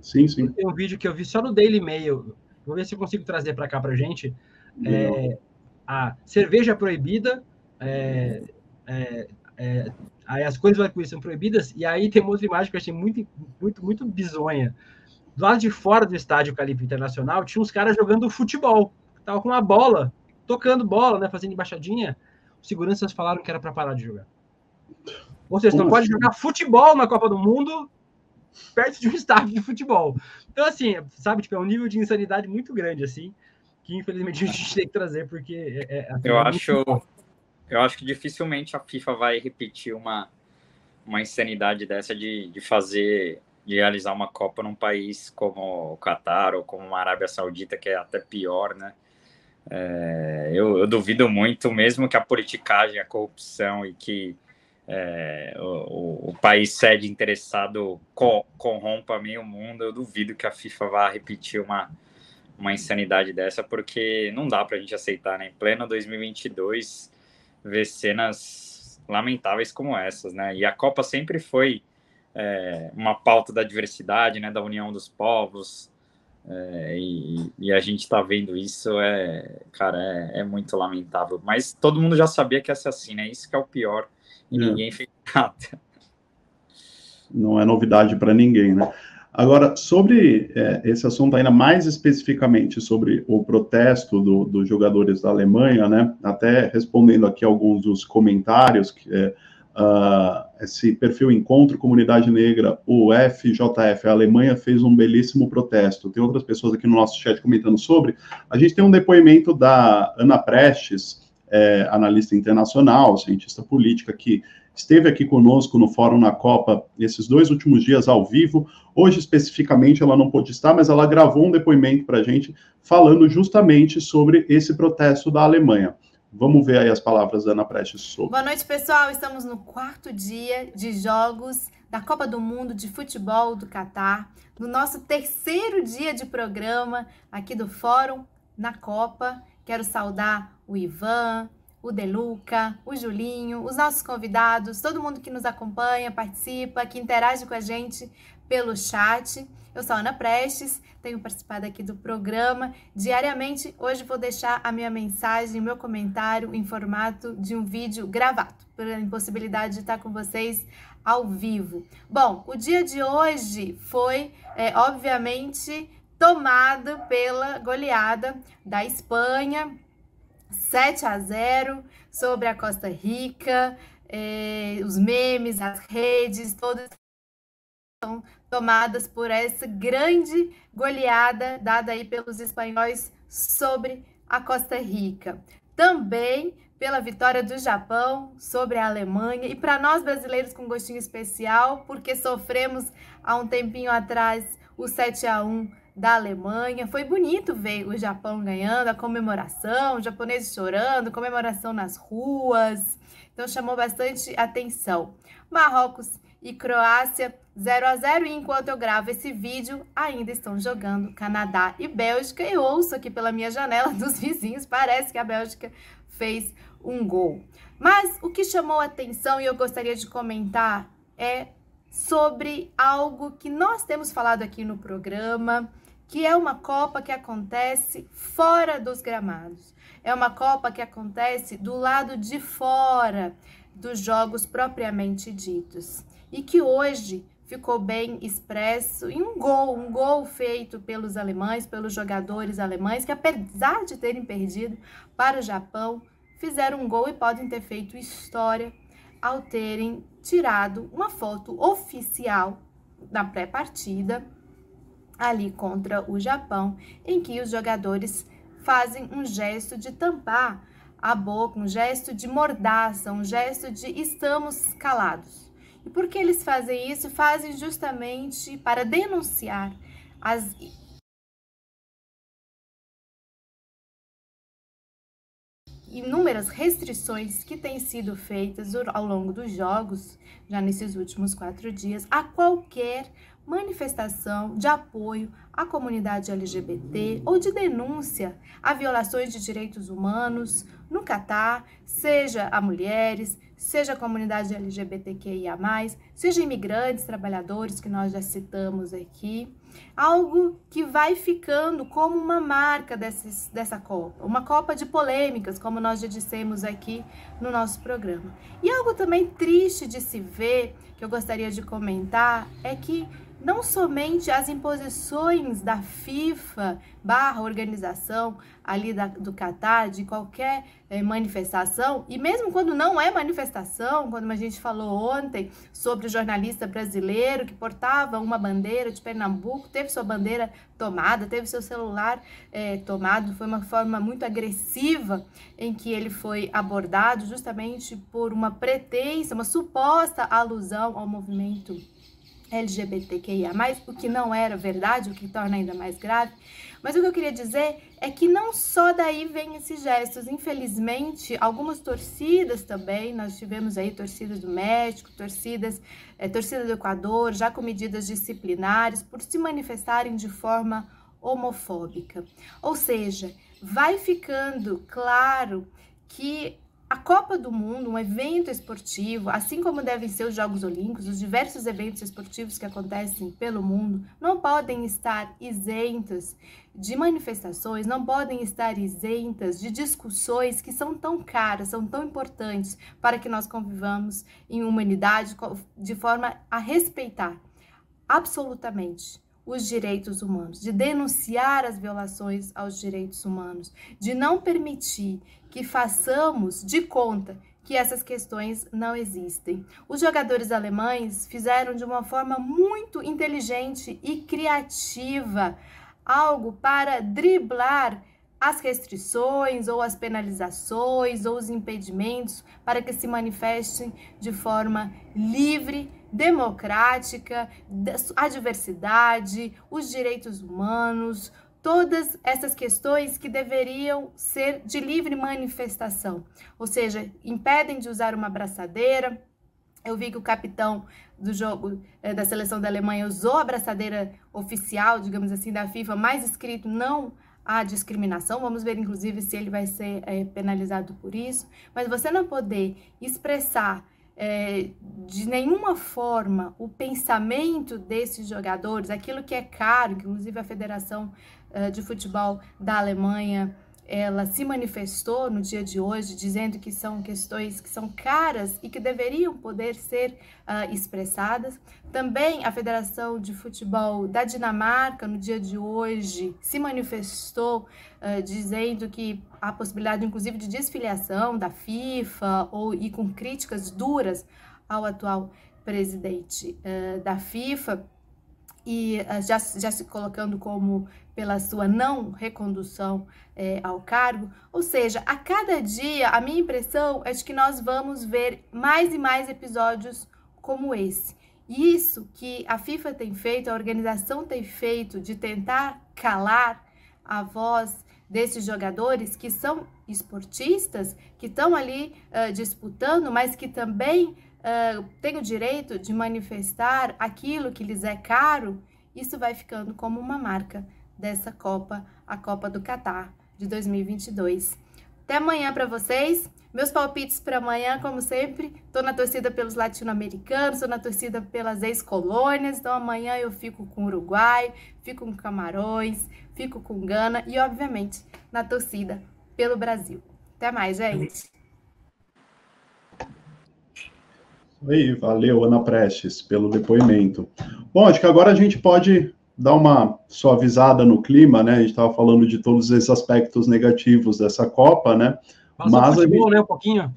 sim, sim. Tem um vídeo que eu vi só no Daily Mail... Vou ver se eu consigo trazer para cá para a gente. É, a cerveja proibida, é, é, é, aí as cores do arco-íris são proibidas, e aí tem uma outra imagem que eu achei muito, muito, muito bizonha. Do lado de fora do estádio Khalifa International, tinha uns caras jogando futebol. Estavam com uma bola, tocando bola, né, fazendo embaixadinha. Os seguranças falaram que era para parar de jogar. Ou seja, não pode jogar futebol na Copa do Mundo... perto de um estádio de futebol. Então, assim, sabe, tipo, é um nível de insanidade muito grande, assim, que infelizmente a gente tem que trazer, porque... É, é, eu, acho, eu acho que dificilmente a FIFA vai repetir uma, uma insanidade dessa de, de fazer, de realizar uma Copa num país como o Catar ou como a Arábia Saudita, que é até pior, né? É, eu, eu duvido muito, mesmo que a politicagem, a corrupção e que É, o, o país sede interessado co, corrompa meio mundo, eu duvido que a FIFA vá repetir uma, uma insanidade dessa, porque não dá pra gente aceitar, né? Em pleno dois mil e vinte e dois ver cenas lamentáveis como essas, né? E a Copa sempre foi é, uma pauta da diversidade, né? Da união dos povos, é, e, e a gente tá vendo isso, é, cara, é, é muito lamentável. Mas todo mundo já sabia que ia ser assim, né? Isso que é o pior. E ninguém fez nada. Não é novidade para ninguém, né? Agora, sobre é, esse assunto ainda mais especificamente sobre o protesto do, dos jogadores da Alemanha, né? Até respondendo aqui alguns dos comentários, que, é, uh, esse perfil Encontro Comunidade Negra, o F J F, a Alemanha fez um belíssimo protesto. Tem outras pessoas aqui no nosso chat comentando sobre. A gente tem um depoimento da Ana Prestes, É, analista internacional, cientista política, que esteve aqui conosco no Fórum na Copa nesses dois últimos dias ao vivo. Hoje, especificamente, ela não pôde estar, mas ela gravou um depoimento para a gente falando justamente sobre esse protesto da Alemanha. Vamos ver aí as palavras da Ana Prestes Souza. Boa noite, pessoal. Estamos no quarto dia de jogos da Copa do Mundo de Futebol do Catar, no nosso terceiro dia de programa aqui do Fórum na Copa. Quero saudar o Ivan, o De Luca, o Julinho, os nossos convidados, todo mundo que nos acompanha, participa, que interage com a gente pelo chat. Eu sou a Ana Prestes, tenho participado aqui do programa diariamente. Hoje vou deixar a minha mensagem, o meu comentário em formato de um vídeo gravado, pela impossibilidade de estar com vocês ao vivo. Bom, o dia de hoje foi, é, obviamente... tomado pela goleada da Espanha, sete a zero, sobre a Costa Rica, eh, os memes, as redes, todas são tomadas por essa grande goleada dada aí pelos espanhóis sobre a Costa Rica. Também pela vitória do Japão sobre a Alemanha e para nós brasileiros com gostinho especial, porque sofremos há um tempinho atrás o sete a um da Alemanha. Foi bonito ver o Japão ganhando, a comemoração, os japoneses chorando, comemoração nas ruas. Então chamou bastante atenção. Marrocos e Croácia zero a zero, e enquanto eu gravo esse vídeo, ainda estão jogando Canadá e Bélgica. Eu ouço aqui pela minha janela dos vizinhos, parece que a Bélgica fez um gol. Mas o que chamou atenção e eu gostaria de comentar é sobre algo que nós temos falado aqui no programa, que é uma Copa que acontece fora dos gramados. É uma Copa que acontece do lado de fora dos jogos propriamente ditos. E que hoje ficou bem expresso em um gol, um gol feito pelos alemães, pelos jogadores alemães, que apesar de terem perdido para o Japão, fizeram um gol e podem ter feito história ao terem tirado uma foto oficial na pré-partida ali contra o Japão, em que os jogadores fazem um gesto de tampar a boca, um gesto de mordaça, um gesto de estamos calados. E por que eles fazem isso? Fazem justamente para denunciar as inúmeras restrições que têm sido feitas ao longo dos jogos, já nesses últimos quatro dias, a qualquer manifestação de apoio à comunidade L G B T ou de denúncia a violações de direitos humanos no Catar, seja a mulheres, seja a comunidade L G B T Q I A mais, seja imigrantes, trabalhadores, que nós já citamos aqui, algo que vai ficando como uma marca dessas, dessa Copa, uma Copa de polêmicas, como nós já dissemos aqui no nosso programa. E algo também triste de se ver, que eu gostaria de comentar, é que não somente as imposições da FIFA barra organização ali da, do Catar, de qualquer eh, manifestação, e mesmo quando não é manifestação, quando a gente falou ontem sobre o jornalista brasileiro que portava uma bandeira de Pernambuco, teve sua bandeira tomada, teve seu celular eh, tomado, foi uma forma muito agressiva em que ele foi abordado justamente por uma pretensa, uma suposta alusão ao movimento L G B T Q I A mais, o que não era verdade, o que torna ainda mais grave. Mas o que eu queria dizer é que não só daí vem esses gestos. Infelizmente, algumas torcidas também, nós tivemos aí torcidas do México, torcidas, é, torcida do Equador, já com medidas disciplinares, por se manifestarem de forma homofóbica. Ou seja, vai ficando claro que a Copa do Mundo, um evento esportivo, assim como devem ser os Jogos Olímpicos, os diversos eventos esportivos que acontecem pelo mundo, não podem estar isentos de manifestações, não podem estar isentas de discussões que são tão caras, são tão importantes para que nós convivamos em humanidade de forma a respeitar absolutamente os direitos humanos, de denunciar as violações aos direitos humanos, de não permitir que façamos de conta que essas questões não existem. Os jogadores alemães fizeram de uma forma muito inteligente e criativa algo para driblar as restrições ou as penalizações ou os impedimentos para que se manifestem de forma livre, democrática, a diversidade, os direitos humanos, todas essas questões que deveriam ser de livre manifestação. Ou seja, impedem de usar uma abraçadeira. Eu vi que o capitão do jogo da seleção da Alemanha usou a abraçadeira oficial, digamos assim, da FIFA, mais escrito não a discriminação, vamos ver inclusive se ele vai ser é, penalizado por isso, mas você não poder expressar É, de nenhuma forma o pensamento desses jogadores, aquilo que é caro, que inclusive a Federação uh, de Futebol da Alemanha, ela se manifestou no dia de hoje, dizendo que são questões que são caras e que deveriam poder ser uh, expressadas. Também a Federação de Futebol da Dinamarca, no dia de hoje, se manifestou uh, dizendo que há possibilidade, inclusive, de desfiliação da FIFA ou, e com críticas duras ao atual presidente uh, da FIFA, e uh, já, já se colocando como pela sua não recondução é, ao cargo. Ou seja, a cada dia, a minha impressão é de que nós vamos ver mais e mais episódios como esse. Isso que a FIFA tem feito, a organização tem feito de tentar calar a voz desses jogadores que são esportistas, que estão ali uh, disputando, mas que também uh, têm o direito de manifestar aquilo que lhes é caro, isso vai ficando como uma marca dessa Copa, a Copa do Catar de dois mil e vinte e dois. Até amanhã para vocês. Meus palpites para amanhã, como sempre, estou na torcida pelos latino-americanos, estou na torcida pelas ex-colônias, então amanhã eu fico com o Uruguai, fico com Camarões, fico com Gana e, obviamente, na torcida pelo Brasil. Até mais, gente! Oi, valeu, Ana Prestes, pelo depoimento. Bom, acho que agora a gente pode dar uma suavizada no clima, né? A gente estava falando de todos esses aspectos negativos dessa Copa, né? Mas a gente... né, um pouquinho.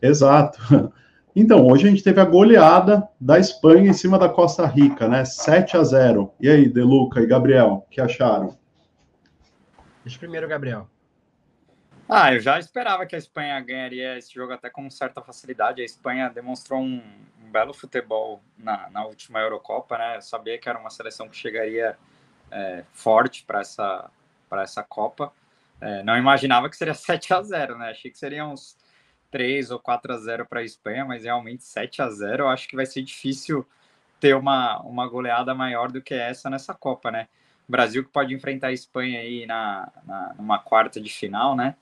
Exato. Então, hoje a gente teve a goleada da Espanha em cima da Costa Rica, né? sete a zero. E aí, De Luca e Gabriel, o que acharam? Deixa primeiro, Gabriel. Ah, eu já esperava que a Espanha ganharia esse jogo até com certa facilidade. A Espanha demonstrou um, um belo futebol na, na última Eurocopa, né? Eu sabia que era uma seleção que chegaria é, forte para essa, para essa Copa. É, não imaginava que seria sete a zero, né? Achei que seriam uns três ou quatro a zero para a Espanha, mas realmente sete a zero. Eu acho que vai ser difícil ter uma, uma goleada maior do que essa nessa Copa, né? O Brasil que pode enfrentar a Espanha aí na, na, numa quarta de final, né?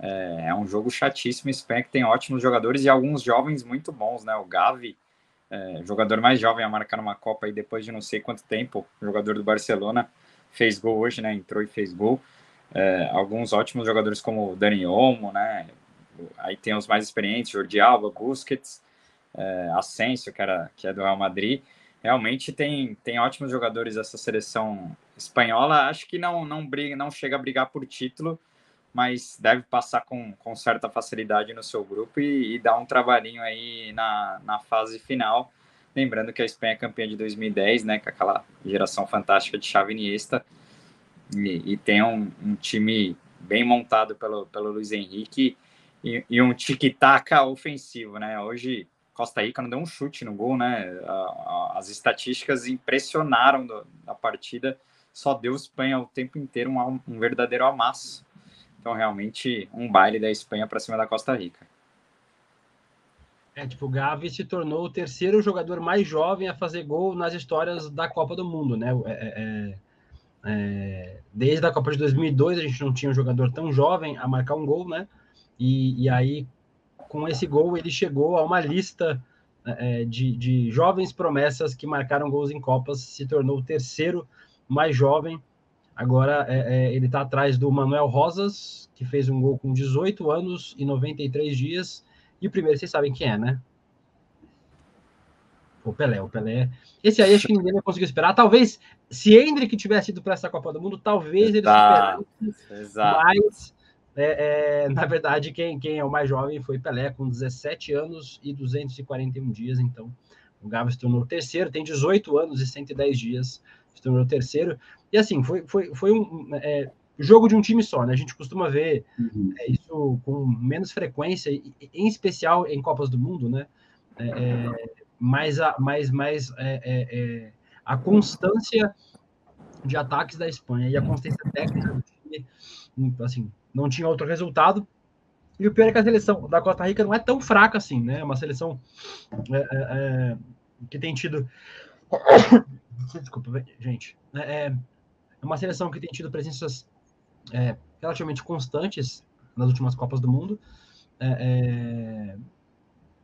É, é um jogo chatíssimo. A Espanha que tem ótimos jogadores e alguns jovens muito bons, né? O Gavi, é, jogador mais jovem a marcar numa Copa aí depois de não sei quanto tempo, jogador do Barcelona, fez gol hoje, né? Entrou e fez gol. É, alguns ótimos jogadores como o Dani Olmo, né? Aí tem os mais experientes, Jordi Alba, Busquets, é, Asensio, que, era, que é do Real Madrid. Realmente tem, tem ótimos jogadores essa seleção espanhola. Acho que não, não, briga, não chega a brigar por título, mas deve passar com, com certa facilidade no seu grupo e, e dar um trabalhinho aí na, na fase final. Lembrando que a Espanha é campeã de dois mil e dez, né? Com aquela geração fantástica de Xavi e Iniesta. E, e tem um, um time bem montado pelo, pelo Luiz Henrique e, e um tic-tac ofensivo, né? Hoje, Costa Rica não deu um chute no gol, né? A, a, as estatísticas impressionaram do, da partida. Só deu a Espanha o tempo inteiro um, um verdadeiro amasso. Então, realmente, um baile da Espanha para cima da Costa Rica. É, tipo, o Gavi se tornou o terceiro jogador mais jovem a fazer gol nas histórias da Copa do Mundo, né? É... é... É, desde a Copa de dois mil e dois a gente não tinha um jogador tão jovem a marcar um gol, né? E, e aí com esse gol ele chegou a uma lista é, de, de jovens promessas que marcaram gols em Copas, se tornou o terceiro mais jovem. Agora é, é, ele está atrás do Manuel Rosas, que fez um gol com dezoito anos e noventa e três dias, e o primeiro vocês sabem quem é, né? O Pelé, o Pelé. Esse aí acho que ninguém vai conseguir esperar. Talvez, se Endrick tivesse ido para essa Copa do Mundo, talvez ele superasse. Mas, é, é, na verdade, quem, quem é o mais jovem foi Pelé, com dezessete anos e duzentos e quarenta e um dias. Então, o Gavi se tornou o terceiro, tem dezoito anos e cento e dez dias, se tornou o terceiro. E assim, foi, foi, foi um é, jogo de um time só, né? A gente costuma ver uhum. é, isso com menos frequência, em especial em Copas do Mundo, né? É, é, mas a, mais, mais, é, é, é, a constância de ataques da Espanha e a constância técnica do time, assim, não tinha outro resultado. E o pior é que a seleção da Costa Rica não é tão fraca assim, né? É uma seleção é, é, que tem tido... Desculpa, gente. É, é uma seleção que tem tido presenças é, relativamente constantes nas últimas Copas do Mundo. É... é...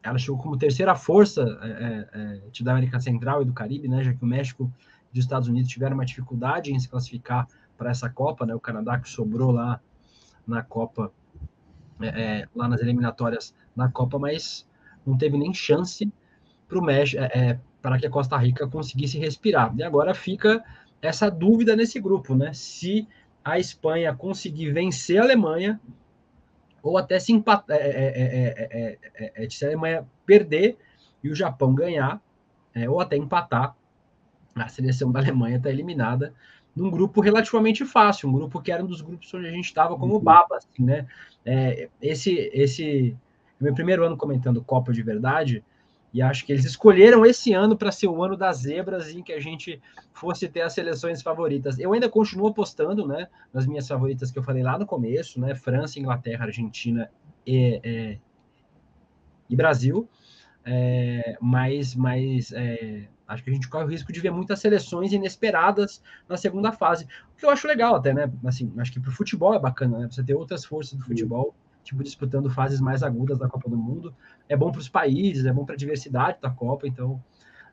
Ela chegou como terceira força é, é, da América Central e do Caribe, né? Já que o México e os Estados Unidos tiveram uma dificuldade em se classificar para essa Copa, né? O Canadá que sobrou lá na Copa, é, lá nas eliminatórias na Copa, mas não teve nem chance para o México, é, para que a Costa Rica conseguisse respirar. E agora fica essa dúvida nesse grupo, né? Se a Espanha conseguir vencer a Alemanha, ou até se, empatar, é, é, é, é, é, se a Alemanha perder e o Japão ganhar, é, ou até empatar, a seleção da Alemanha está eliminada num grupo relativamente fácil, um grupo que era um dos grupos onde a gente estava como baba, assim, né? É, esse, esse meu primeiro ano comentando Copa de verdade, E acho que eles escolheram esse ano para ser o ano das zebras e em que a gente fosse ter as seleções favoritas. Eu ainda continuo apostando, né, nas minhas favoritas que eu falei lá no começo, né, França, Inglaterra, Argentina e, é, e Brasil. É, mas mas é, acho que a gente corre o risco de ver muitas seleções inesperadas na segunda fase. O que eu acho legal até, né? Assim, acho que para o futebol é bacana, né? Você ter outras forças do futebol, tipo, disputando fases mais agudas da Copa do Mundo. É bom para os países, é bom para a diversidade da Copa, então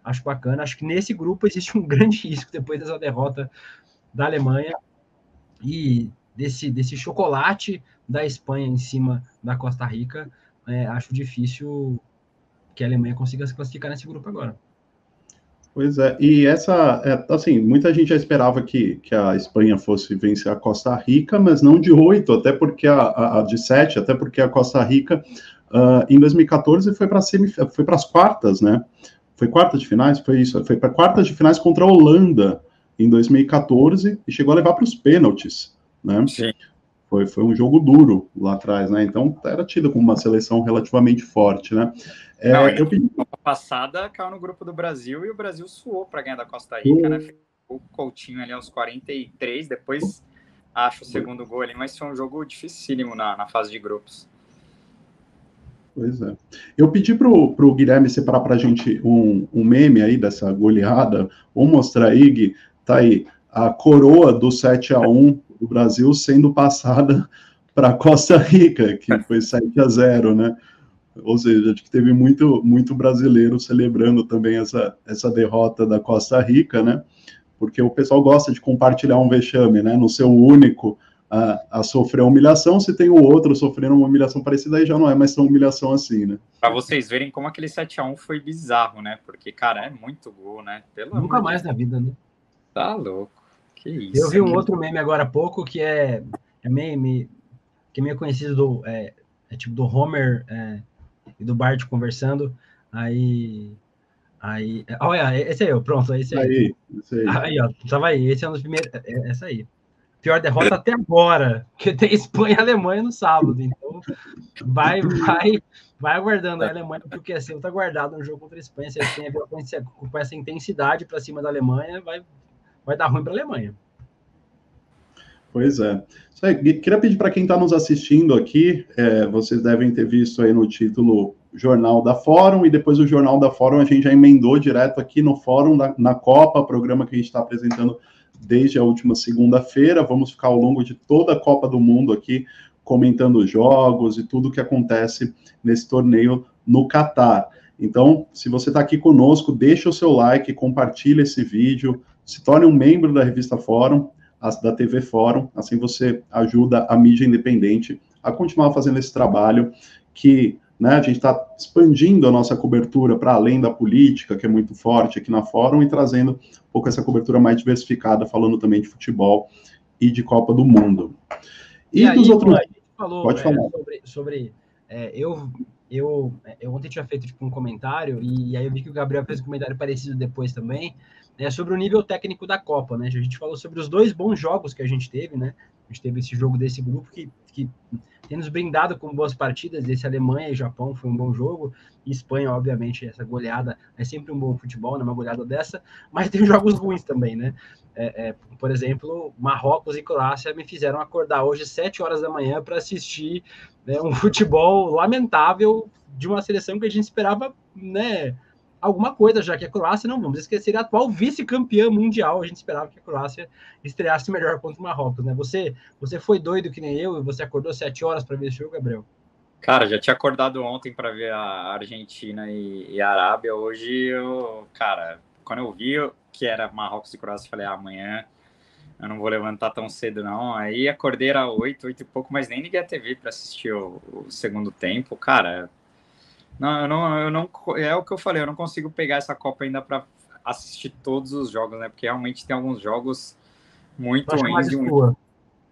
acho bacana. Acho que nesse grupo existe um grande risco depois dessa derrota da Alemanha e desse, desse chocolate da Espanha em cima da Costa Rica. É, acho difícil que a Alemanha consiga se classificar nesse grupo agora. Pois é, e essa, é, assim, muita gente já esperava que, que a Espanha fosse vencer a Costa Rica, mas não de oito, até porque a, a, a de sete, até porque a Costa Rica, uh, em dois mil e quatorze, foi para foi para as quartas, né? Foi quartas de finais, foi isso, foi para quartas de finais contra a Holanda em dois mil e quatorze e chegou a levar para os pênaltis, né? Sim. Foi, foi um jogo duro lá atrás, né? Então era tido como uma seleção relativamente forte, né? É, não, eu pedi... A passada caiu no grupo do Brasil e o Brasil suou para ganhar da Costa Rica, eu... né? Ficou o Coutinho ali aos quarenta e três, depois acho o segundo gol ali, mas foi um jogo dificílimo na, na fase de grupos. Pois é. Eu pedi pro, pro Guilherme separar pra gente um, um meme aí dessa goleada. Vou mostrar aí, Gui, tá aí, a coroa do sete a um do Brasil sendo passada para Costa Rica, que foi sete a zero, né? Ou seja, acho que teve muito, muito brasileiro celebrando também essa, essa derrota da Costa Rica, né? Porque o pessoal gosta de compartilhar um vexame, né? No seu único a, a sofrer humilhação, se tem o outro sofrendo uma humilhação parecida, aí já não é mais tão humilhação assim, né? Para vocês verem como aquele sete a um foi bizarro, né? Porque, cara, é muito gol, né? Pelo Nunca amor. mais na vida, né? Tá louco. Que isso. Eu vi um que... outro meme agora há pouco que é, é meme, que é meio conhecido do, é, é tipo do Homer. É... e do Bart conversando, aí... aí olha, esse aí, pronto, esse aí. Aí, aí. aí ó, tava aí, esse é um dos primeiros... Essa aí. Pior derrota até agora, que tem Espanha e Alemanha no sábado, então vai, vai, vai aguardando a Alemanha, porque assim, tá guardado no jogo contra a Espanha, se a Espanha vier com essa intensidade pra cima da Alemanha, vai, vai dar ruim pra Alemanha. Pois é. Queria pedir para quem está nos assistindo aqui, é, vocês devem ter visto aí no título Jornal da Fórum, e depois o Jornal da Fórum a gente já emendou direto aqui no Fórum da, na Copa, programa que a gente está apresentando desde a última segunda-feira. Vamos ficar ao longo de toda a Copa do Mundo aqui, comentando jogos e tudo o que acontece nesse torneio no Catar. Então, se você está aqui conosco, deixa o seu like, compartilha esse vídeo, se torne um membro da revista Fórum, da T V Fórum, assim você ajuda a mídia independente a continuar fazendo esse trabalho que, né, a gente está expandindo a nossa cobertura para além da política, que é muito forte aqui na Fórum, e trazendo um pouco essa cobertura mais diversificada, falando também de futebol e de Copa do Mundo. E, e aí, dos outros... A gente falou, Pode falar. É, sobre... sobre é, eu, eu, eu ontem tinha feito tipo, um comentário, e aí eu vi que o Gabriel fez um comentário parecido depois também, É sobre o nível técnico da Copa, né? A gente falou sobre os dois bons jogos que a gente teve, né? A gente teve esse jogo desse grupo que, que tem nos brindado com boas partidas, esse Alemanha e Japão foi um bom jogo, e Espanha, obviamente, essa goleada é sempre um bom futebol, né? Uma goleada dessa, mas tem jogos ruins também, né? É, é, por exemplo, Marrocos e Croácia me fizeram acordar hoje às sete horas da manhã para assistir, né, um futebol lamentável de uma seleção que a gente esperava, né? Alguma coisa, já que a Croácia, não vamos esquecer, a atual vice-campeã mundial, a gente esperava que a Croácia estreasse melhor contra o Marrocos, né? Você, você foi doido que nem eu e você acordou sete horas para ver esse jogo, Gabriel? Cara, já tinha acordado ontem para ver a Argentina e, e a Arábia, hoje eu, cara, quando eu vi que era Marrocos e Croácia, falei, ah, amanhã eu não vou levantar tão cedo não, aí acordei era oito, oito e pouco, mas nem liguei a T V para assistir o, o segundo tempo, cara... Não, eu não, eu não, é o que eu falei, eu não consigo pegar essa Copa ainda para assistir todos os jogos, né? Porque realmente tem alguns jogos muito ruins, de, um,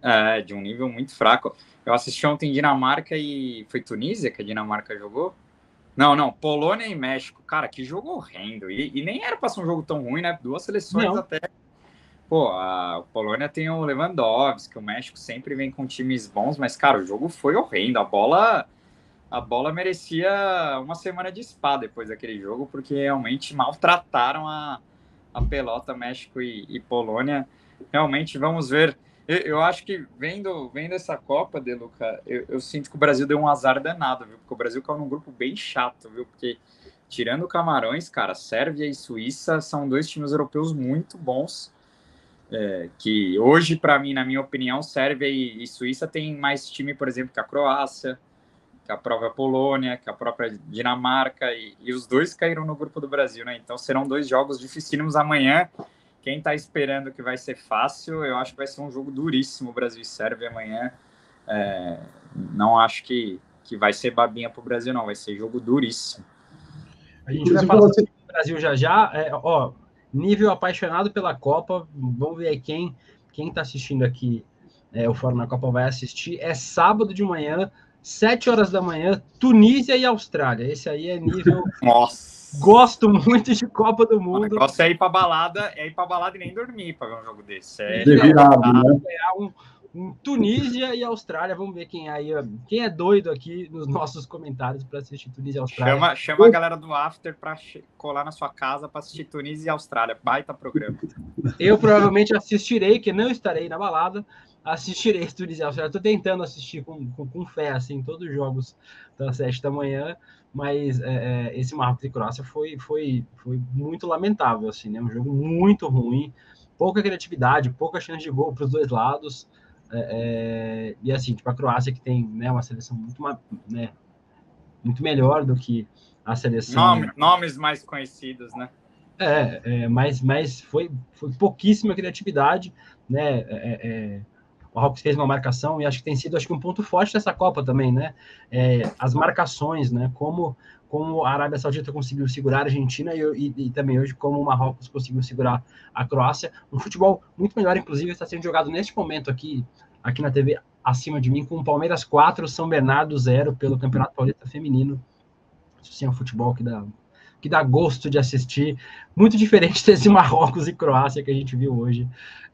é, de um nível muito fraco. Eu assisti ontem Dinamarca e... Foi Tunísia que a Dinamarca jogou? Não, não, Polônia e México. Cara, que jogo horrendo. E, e nem era para ser um jogo tão ruim, né? Duas seleções não. até... Pô, a Polônia tem o Lewandowski, o México sempre vem com times bons, mas, cara, o jogo foi horrendo. A bola... a bola merecia uma semana de spa depois daquele jogo, porque realmente maltrataram a, a pelota, México e, e Polônia. Realmente, vamos ver. Eu, eu acho que vendo, vendo essa Copa, De Luca, eu, eu sinto que o Brasil deu um azar danado, viu? Porque o Brasil caiu num grupo bem chato, viu? Porque tirando Camarões, cara, Sérvia e Suíça são dois times europeus muito bons. É, que hoje, para mim, na minha opinião, Sérvia e, e Suíça tem mais time, por exemplo, que a Croácia, que a própria Polônia, que a própria Dinamarca, e, e os dois caíram no grupo do Brasil, né? Então serão dois jogos dificílimos amanhã. Quem está esperando que vai ser fácil, eu acho que vai ser um jogo duríssimo, Brasil e Sérvia amanhã. É, não acho que, que vai ser babinha para o Brasil, não, vai ser jogo duríssimo. A gente vai falar sobre o Brasil já já, é, ó... Nível apaixonado pela Copa, vamos ver aí quem quem está assistindo aqui, é, o Fórum na Copa vai assistir, é sábado de manhã, sete horas da manhã, Tunísia e Austrália, esse aí é nível... Nossa! Gosto muito de Copa do Mundo. O negócio é ir para balada, é ir para balada e nem dormir para ver um jogo desse. É, é virado, né? É um, um Tunísia e Austrália, vamos ver quem é, aí, quem é doido aqui nos nossos comentários para assistir Tunísia e Austrália. Chama, chama a galera do After para colar na sua casa para assistir Tunísia e Austrália, baita programa. Eu provavelmente assistirei, que não estarei na balada, assistirei Tunísia e Austrália. Estou tentando assistir com, com, com fé, assim, todos os jogos das sete da manhã, mas é, esse Marrocos e Croácia foi, foi, foi muito lamentável, assim, né? Um jogo muito ruim, pouca criatividade, pouca chance de gol para os dois lados. É, é, e assim, tipo, a Croácia que tem, né, uma seleção muito, né, muito melhor do que a seleção... Nome, nomes mais conhecidos, né? É, é mas, mas foi, foi pouquíssima criatividade, né? É, é, o Marrocos fez uma marcação e acho que tem sido acho que um ponto forte dessa Copa também, né? É, as marcações, né? Como, como a Arábia Saudita conseguiu segurar a Argentina e, e, e também hoje como o Marrocos conseguiu segurar a Croácia. Um futebol muito melhor, inclusive, está sendo jogado neste momento aqui, aqui na T V acima de mim, com o Palmeiras quatro, São Bernardo zero pelo Campeonato Paulista Feminino. Isso sim é um futebol que dá, que dá gosto de assistir. Muito diferente desse Marrocos e Croácia que a gente viu hoje,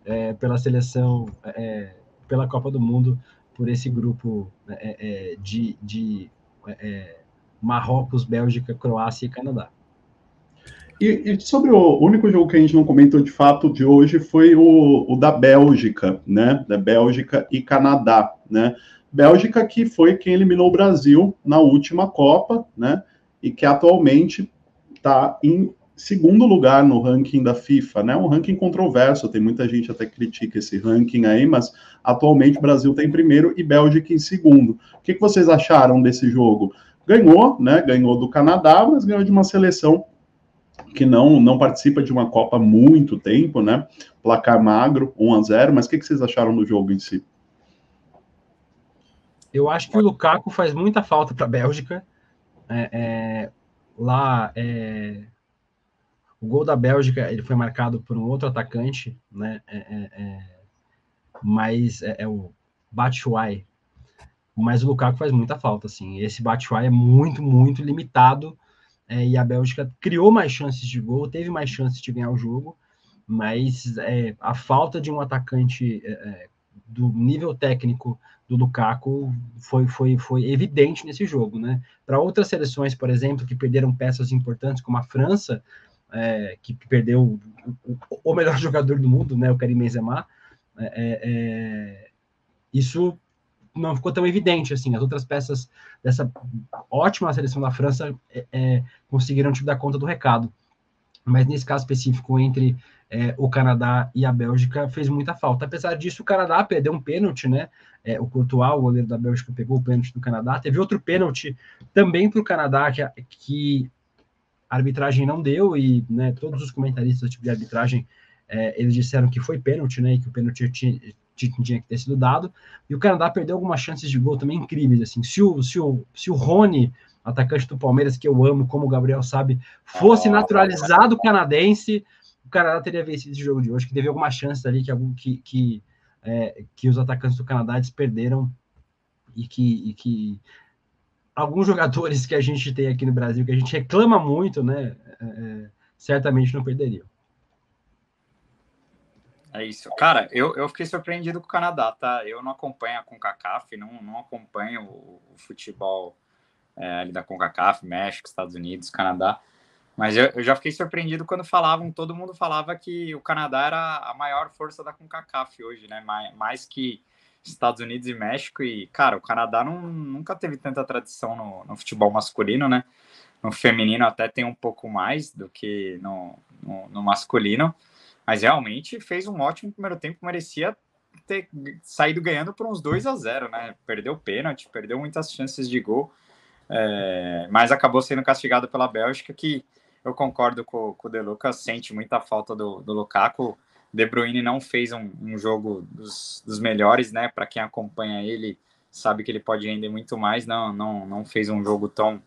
é, pela seleção, é, pela Copa do Mundo, por esse grupo, é, é, de... de é, Marrocos, Bélgica, Croácia e Canadá. E, e sobre o único jogo que a gente não comentou de fato de hoje foi o, o da Bélgica, né? Da Bélgica e Canadá, né? Bélgica que foi quem eliminou o Brasil na última Copa, né? E que atualmente está em segundo lugar no ranking da FIFA, né? Um ranking controverso, tem muita gente até que critica esse ranking aí, mas atualmente o Brasil está em primeiro e Bélgica em segundo. O que, que vocês acharam desse jogo? Ganhou, né? Ganhou do Canadá, mas ganhou de uma seleção que não, não participa de uma Copa há muito tempo, né? Placar magro, um a zero, mas o que, que vocês acharam do jogo em si? Eu acho que o Lukaku faz muita falta para a Bélgica. É, é, lá, é, o gol da Bélgica ele foi marcado por um outro atacante, né? É, é, é, mas é, é o Batshuayi. Mas o Lukaku faz muita falta, assim. Esse Batshuayi é muito, muito limitado, é, e a Bélgica criou mais chances de gol, teve mais chances de ganhar o jogo, mas é, a falta de um atacante é, do nível técnico do Lukaku foi, foi, foi evidente nesse jogo, né? Para outras seleções, por exemplo, que perderam peças importantes, como a França, é, que perdeu o, o melhor jogador do mundo, né? O Karim Benzema, é, é, isso... não ficou tão evidente, assim, as outras peças dessa ótima seleção da França é, é, conseguiram, tipo, dar conta do recado, mas nesse caso específico entre é, o Canadá e a Bélgica fez muita falta. Apesar disso, o Canadá perdeu um pênalti, né, é, o Courtois, o goleiro da Bélgica, pegou o pênalti do Canadá, teve outro pênalti também para o Canadá que, que a arbitragem não deu e, né, todos os comentaristas tipo, de arbitragem, é, eles disseram que foi pênalti, né, e que o pênalti tinha tinha que ter sido dado, e o Canadá perdeu algumas chances de gol também incríveis, assim, se o, se o, se o Rony, atacante do Palmeiras, que eu amo, como o Gabriel sabe, fosse naturalizado canadense, o Canadá teria vencido esse jogo de hoje, que teve algumas chances ali que, que, que, é, que os atacantes do Canadá perderam, e que, e que alguns jogadores que a gente tem aqui no Brasil, que a gente reclama muito, né, é, certamente não perderiam. É isso. Cara, eu, eu fiquei surpreendido com o Canadá, tá? Eu não acompanho a CONCACAF, não, não acompanho o, o futebol é, ali da CONCACAF, México, Estados Unidos, Canadá. Mas eu, eu já fiquei surpreendido quando falavam, todo mundo falava que o Canadá era a maior força da CONCACAF hoje, né? Mais, mais que Estados Unidos e México. E, cara, o Canadá não, nunca teve tanta tradição no, no futebol masculino, né? No feminino até tem um pouco mais do que no, no, no masculino. Mas realmente fez um ótimo primeiro tempo, merecia ter saído ganhando por uns dois a zero, né? Perdeu pênalti, perdeu muitas chances de gol, é, mas acabou sendo castigado pela Bélgica, que eu concordo com, com o De Luca, sente muita falta do, do Lukaku. De Bruyne não fez um, um jogo dos, dos melhores, né? Para quem acompanha ele, sabe que ele pode render muito mais, não, não, não fez um jogo tão,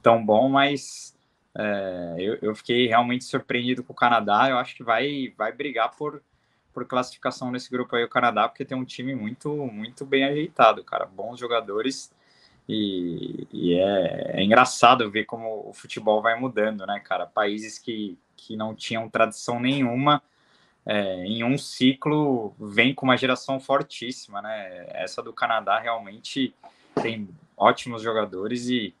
tão bom, mas... É, eu, eu fiquei realmente surpreendido com o Canadá. Eu acho que vai, vai brigar por, por classificação nesse grupo aí, o Canadá, porque tem um time muito, muito bem ajeitado, cara, bons jogadores, e, e é, é engraçado ver como o futebol vai mudando, né, cara? Países que, que não tinham tradição nenhuma, é, em um ciclo vem com uma geração fortíssima, né? Essa do Canadá realmente tem ótimos jogadores e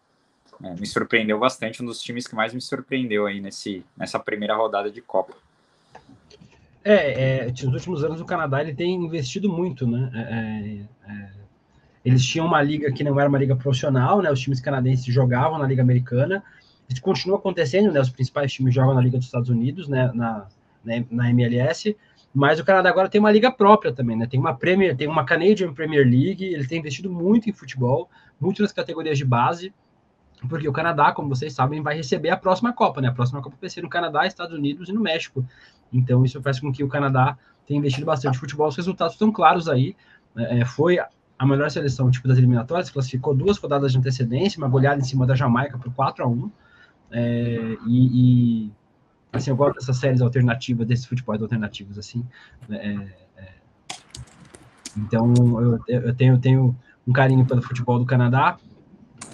É, me surpreendeu bastante, um dos times que mais me surpreendeu aí nesse, nessa primeira rodada de Copa. É, é, nos últimos anos o Canadá ele tem investido muito, né? É, é, eles tinham uma liga que não era uma liga profissional, né? Os times canadenses jogavam na liga americana, isso continua acontecendo, né? Os principais times jogam na liga dos Estados Unidos, né? na, na, na M L S, mas o Canadá agora tem uma liga própria também, né? Tem uma Premier, tem uma Canadian Premier League, ele tem investido muito em futebol, muito nas categorias de base, porque o Canadá, como vocês sabem, vai receber a próxima Copa, né? A próxima Copa vai ser no Canadá, Estados Unidos e no México. Então, isso faz com que o Canadá tenha investido bastante em futebol. Os resultados estão claros aí. É, foi a melhor seleção tipo, das eliminatórias, classificou duas rodadas de antecedência, uma goleada em cima da Jamaica por quatro a um. É, e, e, assim, eu gosto dessas séries alternativas, desses futebols alternativos, assim. É, é. Então, eu, eu, tenho, eu tenho um carinho pelo futebol do Canadá.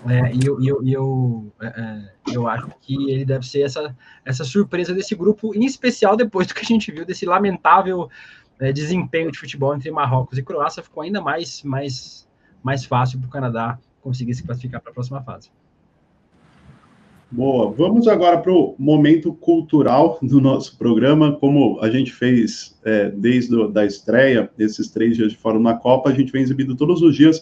É, e eu, eu, eu, é, eu acho que ele deve ser essa, essa surpresa desse grupo, em especial depois do que a gente viu, desse lamentável é, desempenho de futebol entre Marrocos e Croácia, ficou ainda mais, mais, mais fácil para o Canadá conseguir se classificar para a próxima fase. Boa, vamos agora para o momento cultural do nosso programa. Como a gente fez é, desde do, da estreia, desses três dias de Fórum na Copa, a gente vem exibindo todos os dias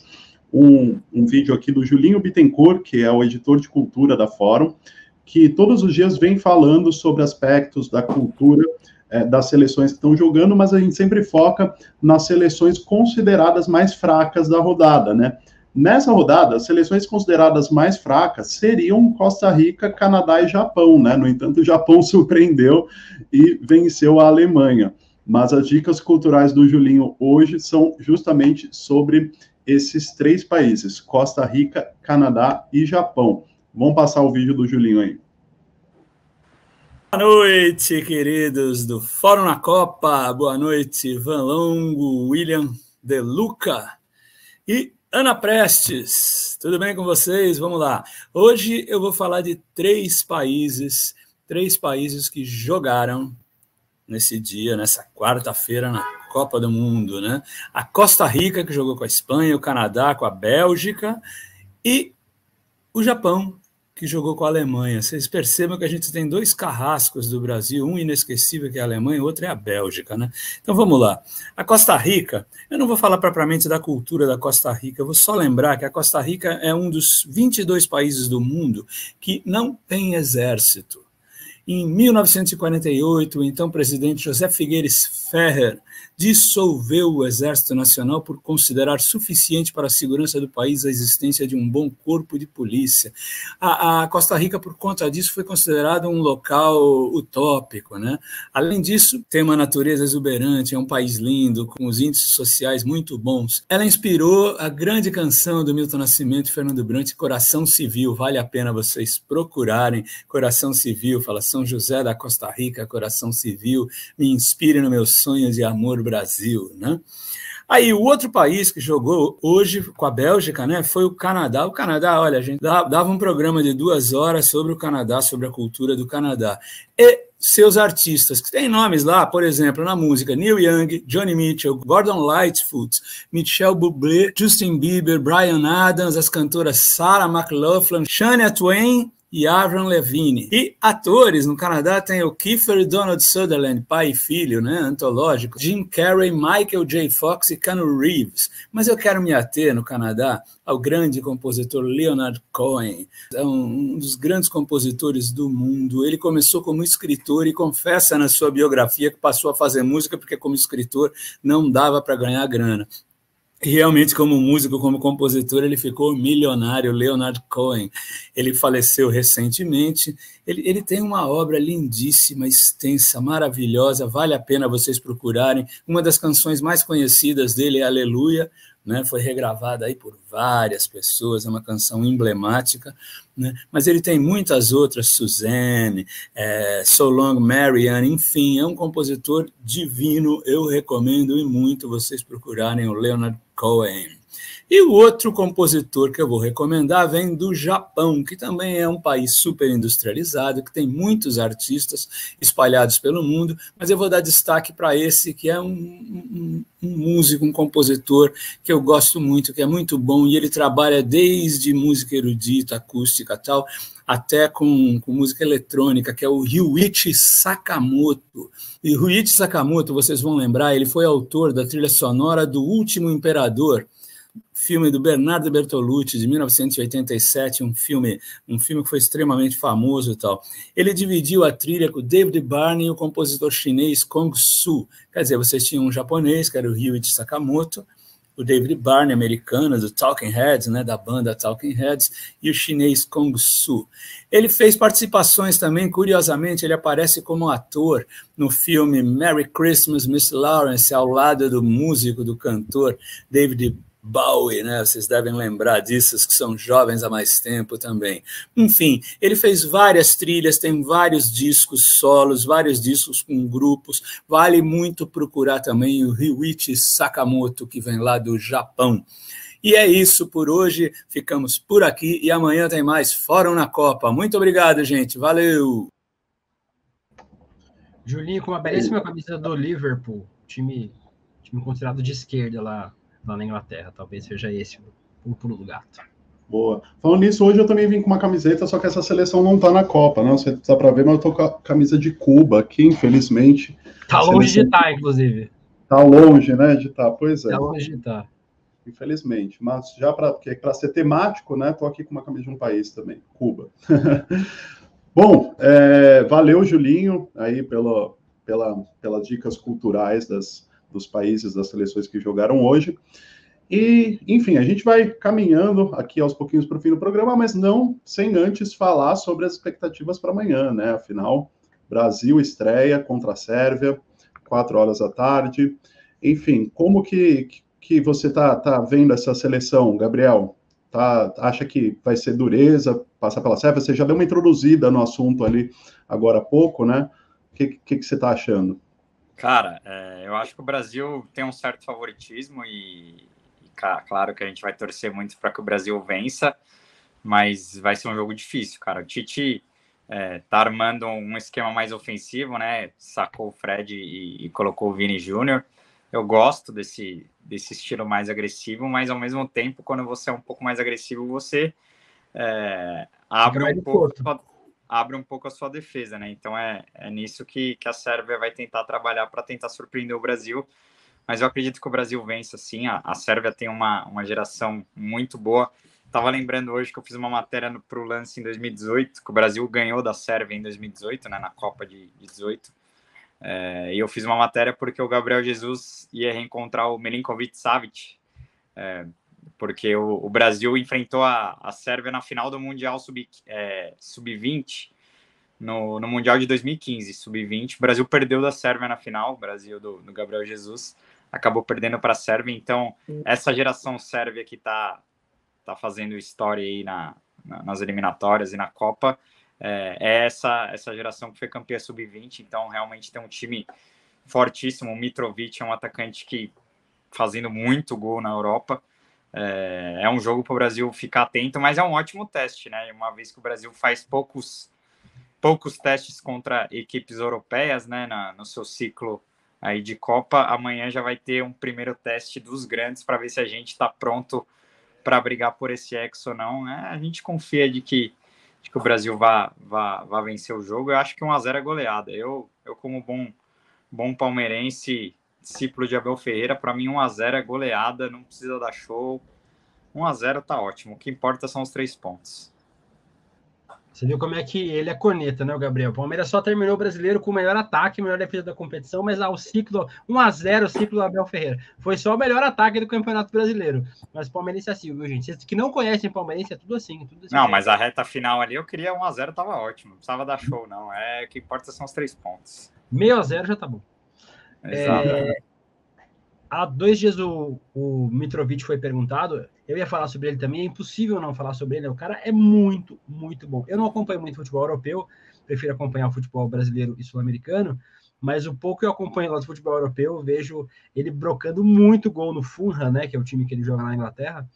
Um, um vídeo aqui do Julinho Bittencourt, que é o editor de cultura da Fórum, que todos os dias vem falando sobre aspectos da cultura é, das seleções que estão jogando, mas a gente sempre foca nas seleções consideradas mais fracas da rodada, né? Nessa rodada, as seleções consideradas mais fracas seriam Costa Rica, Canadá e Japão, né? No entanto, o Japão surpreendeu e venceu a Alemanha. Mas as dicas culturais do Julinho hoje são justamente sobre esses três países, Costa Rica, Canadá e Japão. Vamos passar o vídeo do Julinho aí. Boa noite, queridos do Fórum na Copa. Boa noite, Ivan Longo, William De Luca e Ana Prestes. Tudo bem com vocês? Vamos lá. Hoje eu vou falar de três países, três países que jogaram nesse dia, nessa quarta-feira, na Copa do Mundo, né? A Costa Rica, que jogou com a Espanha, o Canadá com a Bélgica, e o Japão, que jogou com a Alemanha. Vocês percebam que a gente tem dois carrascos do Brasil, um inesquecível, que é a Alemanha, o outro é a Bélgica, né? Então vamos lá. A Costa Rica, eu não vou falar propriamente da cultura da Costa Rica, eu vou só lembrar que a Costa Rica é um dos vinte e dois países do mundo que não tem exército. Em mil novecentos e quarenta e oito, o então presidente José Figueires Ferrer dissolveu o Exército Nacional por considerar suficiente para a segurança do país a existência de um bom corpo de polícia. A, a Costa Rica, por conta disso, foi considerada um local utópico, né? Além disso, tem uma natureza exuberante, é um país lindo, com os índices sociais muito bons. Ela inspirou a grande canção do Milton Nascimento e Fernando Brant, Coração Civil. Vale a pena vocês procurarem Coração Civil, fala São José da Costa Rica, Coração Civil, me inspire no meu sonho de amor, Brasil, né? Aí o outro país que jogou hoje com a Bélgica, né, foi o Canadá. O Canadá, olha, a gente dava um programa de duas horas sobre o Canadá, sobre a cultura do Canadá. E seus artistas, que tem nomes lá, por exemplo, na música, Neil Young, Johnny Mitchell, Gordon Lightfoot, Michel Bublé, Justin Bieber, Bryan Adams, as cantoras Sarah McLachlan, Shania Twain e Avril Lavigne. E atores, no Canadá tem o Kiefer e Donald Sutherland, pai e filho, né, antológico, Jim Carrey, Michael J. Fox e Keanu Reeves. Mas eu quero me ater, no Canadá, ao grande compositor Leonard Cohen, é um, um dos grandes compositores do mundo. Ele começou como escritor e confessa na sua biografia que passou a fazer música porque como escritor não dava para ganhar grana. E realmente, como músico, como compositor, ele ficou milionário, Leonard Cohen. Ele faleceu recentemente. Ele, ele tem uma obra lindíssima, extensa, maravilhosa, vale a pena vocês procurarem. Uma das canções mais conhecidas dele é Aleluia, né? Foi regravada aí por várias pessoas, é uma canção emblemática, né? Mas ele tem muitas outras, Suzanne, é, So Long Marianne, enfim, é um compositor divino, eu recomendo e muito vocês procurarem o Leonard Cohen. E o outro compositor que eu vou recomendar vem do Japão, que também é um país super industrializado, que tem muitos artistas espalhados pelo mundo, mas eu vou dar destaque para esse, que é um, um, um músico, um compositor que eu gosto muito, que é muito bom, e ele trabalha desde música erudita, acústica e tal, até com, com música eletrônica, que é o Ryuichi Sakamoto. E Ryuichi Sakamoto, vocês vão lembrar, ele foi autor da trilha sonora do Último Imperador, filme do Bernardo Bertolucci, de mil novecentos e oitenta e sete, um filme, um filme que foi extremamente famoso e tal. Ele dividiu a trilha com o David Barney e o compositor chinês Kong Su. Quer dizer, vocês tinham um japonês, que era o Ryuichi Sakamoto, o David Barney, americano, do Talking Heads, né, da banda Talking Heads, e o chinês Kong Su. Ele fez participações também, curiosamente, ele aparece como ator no filme Merry Christmas, miss Lawrence, ao lado do músico, do cantor David Bowie, né? Vocês devem lembrar disso, os que são jovens há mais tempo também. Enfim, ele fez várias trilhas, tem vários discos solos, vários discos com grupos. Vale muito procurar também o Ryuichi Sakamoto, que vem lá do Japão. E é isso por hoje, ficamos por aqui e amanhã tem mais Fórum na Copa. Muito obrigado, gente, valeu! Julinho, com uma belíssima camisa do Liverpool, time, time considerado de esquerda lá, lá na Inglaterra, talvez seja esse o pulo do gato. Boa. Falando nisso, hoje eu também vim com uma camiseta, só que essa seleção não tá na Copa, não sei se dá pra ver, mas eu tô com a camisa de Cuba aqui, infelizmente. Tá longe seleção... de estar, inclusive. Tá longe, né, de estar, pois é. Tá longe de estar. Infelizmente, mas já pra, porque pra ser temático, né, tô aqui com uma camisa de um país também, Cuba. Bom, é, valeu, Julinho, aí pelo, pela, pelas dicas culturais das dos países, das seleções que jogaram hoje. E, enfim, a gente vai caminhando aqui aos pouquinhos para o fim do programa, mas não sem antes falar sobre as expectativas para amanhã, né? Afinal, Brasil estreia contra a Sérvia, quatro horas da tarde. Enfim, como que, que você tá, tá vendo essa seleção, Gabriel? Tá, acha que vai ser dureza passar pela Sérvia? Você já deu uma introduzida no assunto ali agora há pouco, né? O que, que, que você tá achando? Cara, é, eu acho que o Brasil tem um certo favoritismo e, e cara, claro que a gente vai torcer muito para que o Brasil vença, mas vai ser um jogo difícil, cara. O Tite é, tá armando um esquema mais ofensivo, né? Sacou o Fred e, e colocou o Vini Júnior. Eu gosto desse, desse estilo mais agressivo, mas ao mesmo tempo, quando você é um pouco mais agressivo, você é, abre um pouco... abre um pouco a sua defesa, né? Então é, é nisso que, que a Sérvia vai tentar trabalhar para tentar surpreender o Brasil. Mas eu acredito que o Brasil vença, sim. A, a Sérvia tem uma, uma geração muito boa. Estava lembrando hoje que eu fiz uma matéria para o Lance em dois mil e dezoito, que o Brasil ganhou da Sérvia em dois mil e dezoito, né? Na Copa de, de dezoito. É, e eu fiz uma matéria porque o Gabriel Jesus ia reencontrar o Milinković-Savić, é, porque o, o Brasil enfrentou a, a Sérvia na final do Mundial Sub-vinte, é, sub no, no Mundial de dois mil e quinze, sub vinte. O Brasil perdeu da Sérvia na final, o Brasil do, do Gabriel Jesus acabou perdendo para a Sérvia. Então, essa geração sérvia que está tá fazendo história aí na, na, nas eliminatórias e na Copa, é, é essa, essa geração que foi campeã sub vinte. Então, realmente tem um time fortíssimo. O Mitrovic é um atacante que fazendo muito gol na Europa. É, é um jogo para o Brasil ficar atento, mas é um ótimo teste, né? Uma vez que o Brasil faz poucos, poucos testes contra equipes europeias, né? Na, no seu ciclo aí de Copa, amanhã já vai ter um primeiro teste dos grandes para ver se a gente está pronto para brigar por esse Hexa ou não, né? A gente confia de que, de que o Brasil vá, vá, vá vencer o jogo. Eu acho que um a zero é goleada. Eu, eu como bom, bom palmeirense, discípulo de Abel Ferreira, para mim um a zero é goleada, não precisa dar show. um a zero tá ótimo, o que importa são os três pontos. Você viu como é que ele é corneta, né, o Gabriel? O Palmeiras só terminou o brasileiro com o melhor ataque, melhor defesa da competição, mas lá o ciclo, um a zero o ciclo do Abel Ferreira. Foi só o melhor ataque do Campeonato Brasileiro. Mas o palmeirense é assim, viu, gente? Vocês que não conhecem o palmeirense, é tudo assim. Tudo assim. Não, mas a reta final ali, eu queria um a zero, tava ótimo. Não precisava dar show, não. É, o que importa são os três pontos. meio a zero já tá bom. É, há dois dias o, o Mitrovic foi perguntado, eu ia falar sobre ele também, é impossível não falar sobre ele, o cara é muito, muito bom. Eu não acompanho muito futebol europeu, prefiro acompanhar o futebol brasileiro e sul-americano, mas o pouco que eu acompanho lá do futebol europeu, eu vejo ele brocando muito gol no Fulham, né, que é o time que ele joga na Inglaterra,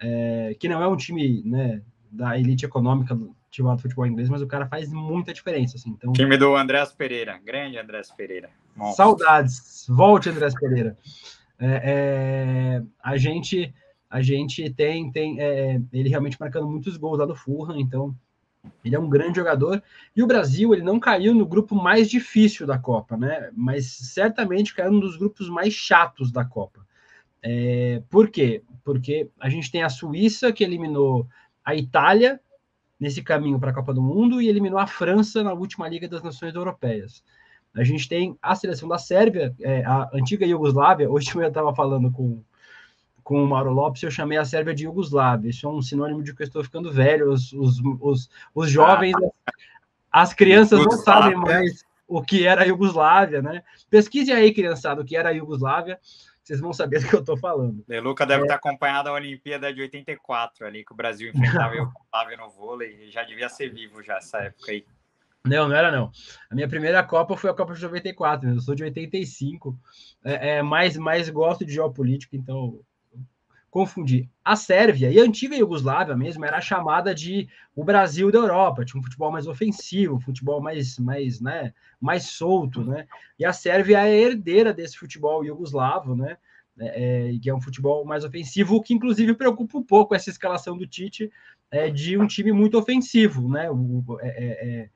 é, que não é um time, né, da elite econômica do time do futebol inglês, mas o cara faz muita diferença, assim. Então, time do Andreas Pereira, grande Andreas Pereira. Bom. Saudades, volte Andreas Pereira. É, é, a gente, a gente tem, tem é, ele realmente marcando muitos gols lá no Fulham, então ele é um grande jogador. E o Brasil, ele não caiu no grupo mais difícil da Copa, né? Mas certamente caiu num dos grupos mais chatos da Copa. É, por quê? Porque a gente tem a Suíça, que eliminou a Itália nesse caminho para a Copa do Mundo e eliminou a França na última Liga das Nações Europeias. A gente tem a seleção da Sérvia, é, a antiga Iugoslávia. Hoje eu estava falando com, com o Mauro Lopes, eu chamei a Sérvia de Iugoslávia. Isso é um sinônimo de que eu estou ficando velho. Os, os, os, os jovens, as crianças não sabem mais o que era a Iugoslávia, né? Pesquise aí, criançada, o que era a Iugoslávia. Vocês vão saber do que eu tô falando. De Luca deve é. ter acompanhado a Olimpíada de oitenta e quatro ali, que o Brasil enfrentava e eu contava no vôlei, e já devia ser vivo já essa época aí. Não, não era não. A minha primeira Copa foi a Copa de noventa e quatro, né? Eu sou de oitenta e cinco, é, é, mas, mas gosto de geopolítica, então confundi. A Sérvia e a antiga Iugoslávia mesmo era chamada de o Brasil da Europa, tinha um futebol mais ofensivo, futebol mais, mais, né, mais solto, né? E a Sérvia é a herdeira desse futebol iugoslavo, né? É, é, que é um futebol mais ofensivo, o que inclusive preocupa um pouco essa escalação do Tite, é, de um time muito ofensivo, né? O, é, é,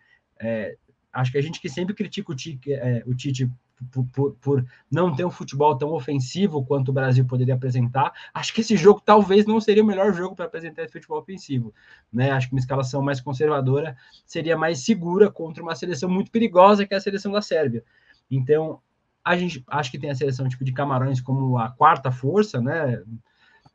é, acho que a gente que sempre critica o Tite, é, o Tite Por, por, por não ter um futebol tão ofensivo quanto o Brasil poderia apresentar, acho que esse jogo talvez não seria o melhor jogo para apresentar esse futebol ofensivo, né? Acho que uma escalação mais conservadora seria mais segura contra uma seleção muito perigosa que é a seleção da Sérvia. Então, a gente acho que tem a seleção tipo de Camarões como a quarta força, né?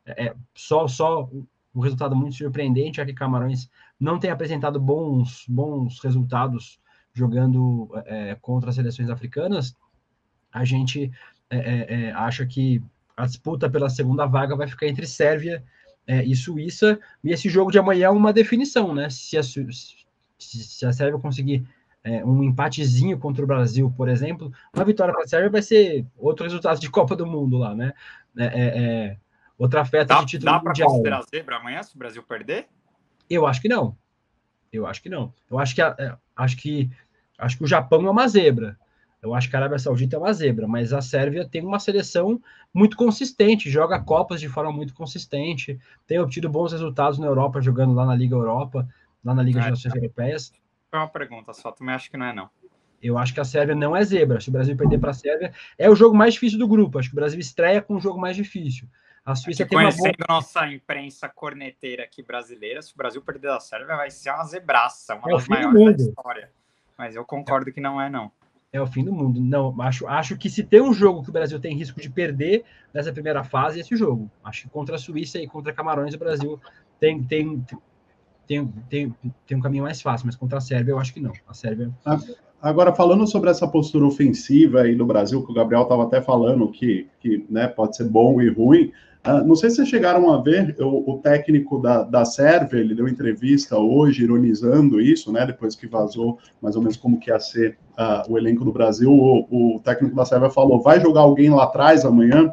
É, só, só um resultado muito surpreendente é que Camarões não tem apresentado bons, bons resultados jogando é, contra as seleções africanas. A gente é, é, acha que a disputa pela segunda vaga vai ficar entre Sérvia é, e Suíça, e esse jogo de amanhã é uma definição, né? Se a, se, se a Sérvia conseguir é, um empatezinho contra o Brasil, por exemplo, uma vitória para a Sérvia vai ser outro resultado de Copa do Mundo lá, né? É, é, é, outra festa dá, de título mundial. Dá para considerar zebra amanhã se o Brasil perder? Eu acho que não. Eu acho que não. Eu acho que, a, é, acho que, acho que o Japão é uma zebra. Eu acho que a Arábia Saudita é uma zebra, mas a Sérvia tem uma seleção muito consistente, joga Copas de forma muito consistente, tem obtido bons resultados na Europa, jogando lá na Liga Europa, lá na Liga é, de Nações é, Europeias. É uma pergunta só, tu me acha que não é não? Eu acho que a Sérvia não é zebra, se o Brasil perder para a Sérvia, é o jogo mais difícil do grupo, acho que o Brasil estreia com um jogo mais difícil. A Suíça é tem uma boa... nossa imprensa corneteira aqui brasileira, se o Brasil perder da Sérvia vai ser uma zebraça, uma é das maiores da história. Mas eu concordo que não é não. É o fim do mundo. Não, acho, acho que se tem um jogo que o Brasil tem risco de perder nessa primeira fase, é esse jogo. Acho que contra a Suíça e contra Camarões, o Brasil tem, tem, tem, tem, tem um caminho mais fácil, mas contra a Sérvia eu acho que não. A Sérvia... Agora, falando sobre essa postura ofensiva aí do Brasil, que o Gabriel estava até falando que, que né, pode ser bom e ruim, uh, não sei se vocês chegaram a ver, o, o técnico da, da Sérvia, ele deu entrevista hoje, ironizando isso, né, depois que vazou mais ou menos como que ia ser uh, o elenco do Brasil, o, o técnico da Sérvia falou, vai jogar alguém lá atrás amanhã?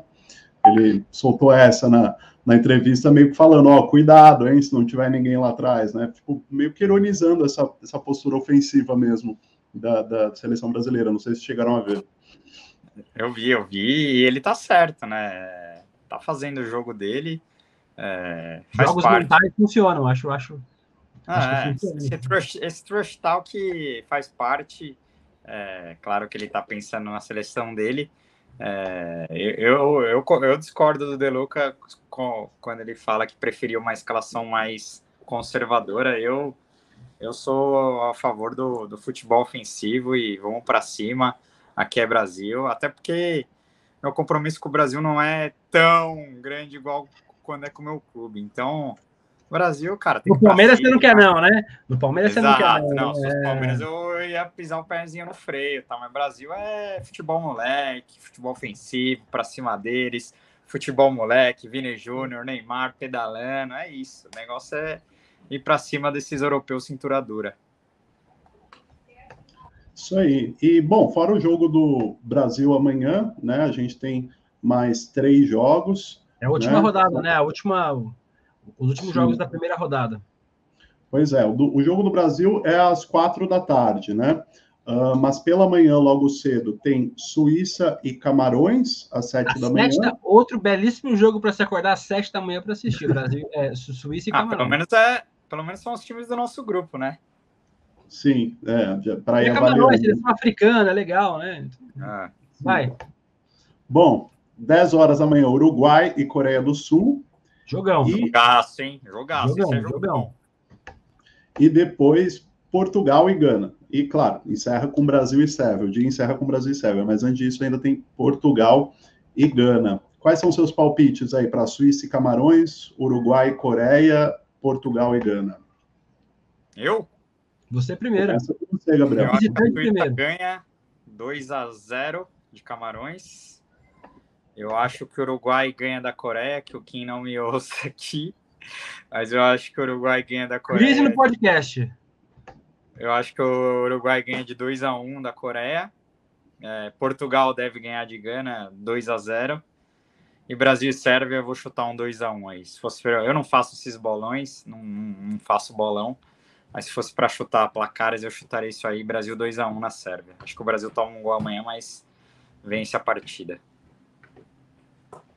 Ele soltou essa na, na entrevista, meio que falando, ó, cuidado, hein, se não tiver ninguém lá atrás, né? Tipo, meio que ironizando essa, essa postura ofensiva mesmo da, da seleção brasileira. Não sei se chegaram a ver. Eu vi, eu vi, e ele tá certo, né? Tá fazendo o jogo dele. É, faz Jogos parte. mentais funcionam, acho, acho. Ah, acho é, esse, trash, esse trash talk faz parte. É, claro que ele tá pensando na seleção dele. É, eu, eu, eu, eu discordo do De Luca com, quando ele fala que preferiu uma escalação mais conservadora. Eu, eu sou a favor do, do futebol ofensivo e vamos para cima. Aqui é Brasil, até porque meu compromisso com o Brasil não é tão grande igual quando é com o meu clube. Então, Brasil, cara... Tem no que Palmeiras você não quer não, né? No Palmeiras você não quer não. Não, se fosse Palmeiras eu ia pisar um pezinho no freio, tá? Mas Brasil é futebol moleque, futebol ofensivo, pra cima deles, futebol moleque, Vini Júnior, Neymar, pedalando, é isso. O negócio é ir pra cima desses europeus cintura dura. Isso aí. E, bom, fora o jogo do Brasil amanhã, né? A gente tem mais três jogos. É a última né? rodada, né? A última, os últimos Sim. jogos da primeira rodada. Pois é. O, do, o jogo do Brasil é às quatro da tarde, né? Uh, mas pela manhã, logo cedo, tem Suíça e Camarões, às sete às da manhã. Sete da, outro belíssimo jogo para se acordar às sete da manhã para assistir. Brasil, é, Suíça e Camarões. Ah, pelo menos é, pelo menos são os times do nosso grupo, né? Sim, é, para ir avaliando. É seleção africana, legal, né? Ah, vai. Bom, dez horas da manhã, Uruguai e Coreia do Sul. Jogão. E... Jogaço, hein? Jogaço. Jogão, esse é jogão. jogão. E depois, Portugal e Gana. E, claro, encerra com Brasil e Sérvia. O dia encerra com Brasil e Sérvia, mas antes disso ainda tem Portugal e Gana. Quais são seus palpites aí para Suíça e Camarões, Uruguai e Coreia, Portugal e Gana? Eu? Você primeiro. Começa com você, Gabriel. Eu acho que a Suíça ganha dois a zero de Camarões. Eu acho que o Uruguai ganha da Coreia, que o Kim não me ouça aqui. Mas eu acho que o Uruguai ganha da Coreia. Crise no podcast. Eu acho que o Uruguai ganha de dois a um da Coreia. É, Portugal deve ganhar de Gana dois a zero. E Brasil e Sérvia, eu vou chutar um dois a um aí. Se fosse, eu não faço esses bolões, não, não faço bolão. Mas se fosse para chutar placares, eu chutaria isso aí, Brasil dois a um na Sérvia. Acho que o Brasil toma um gol amanhã, mas vence a partida.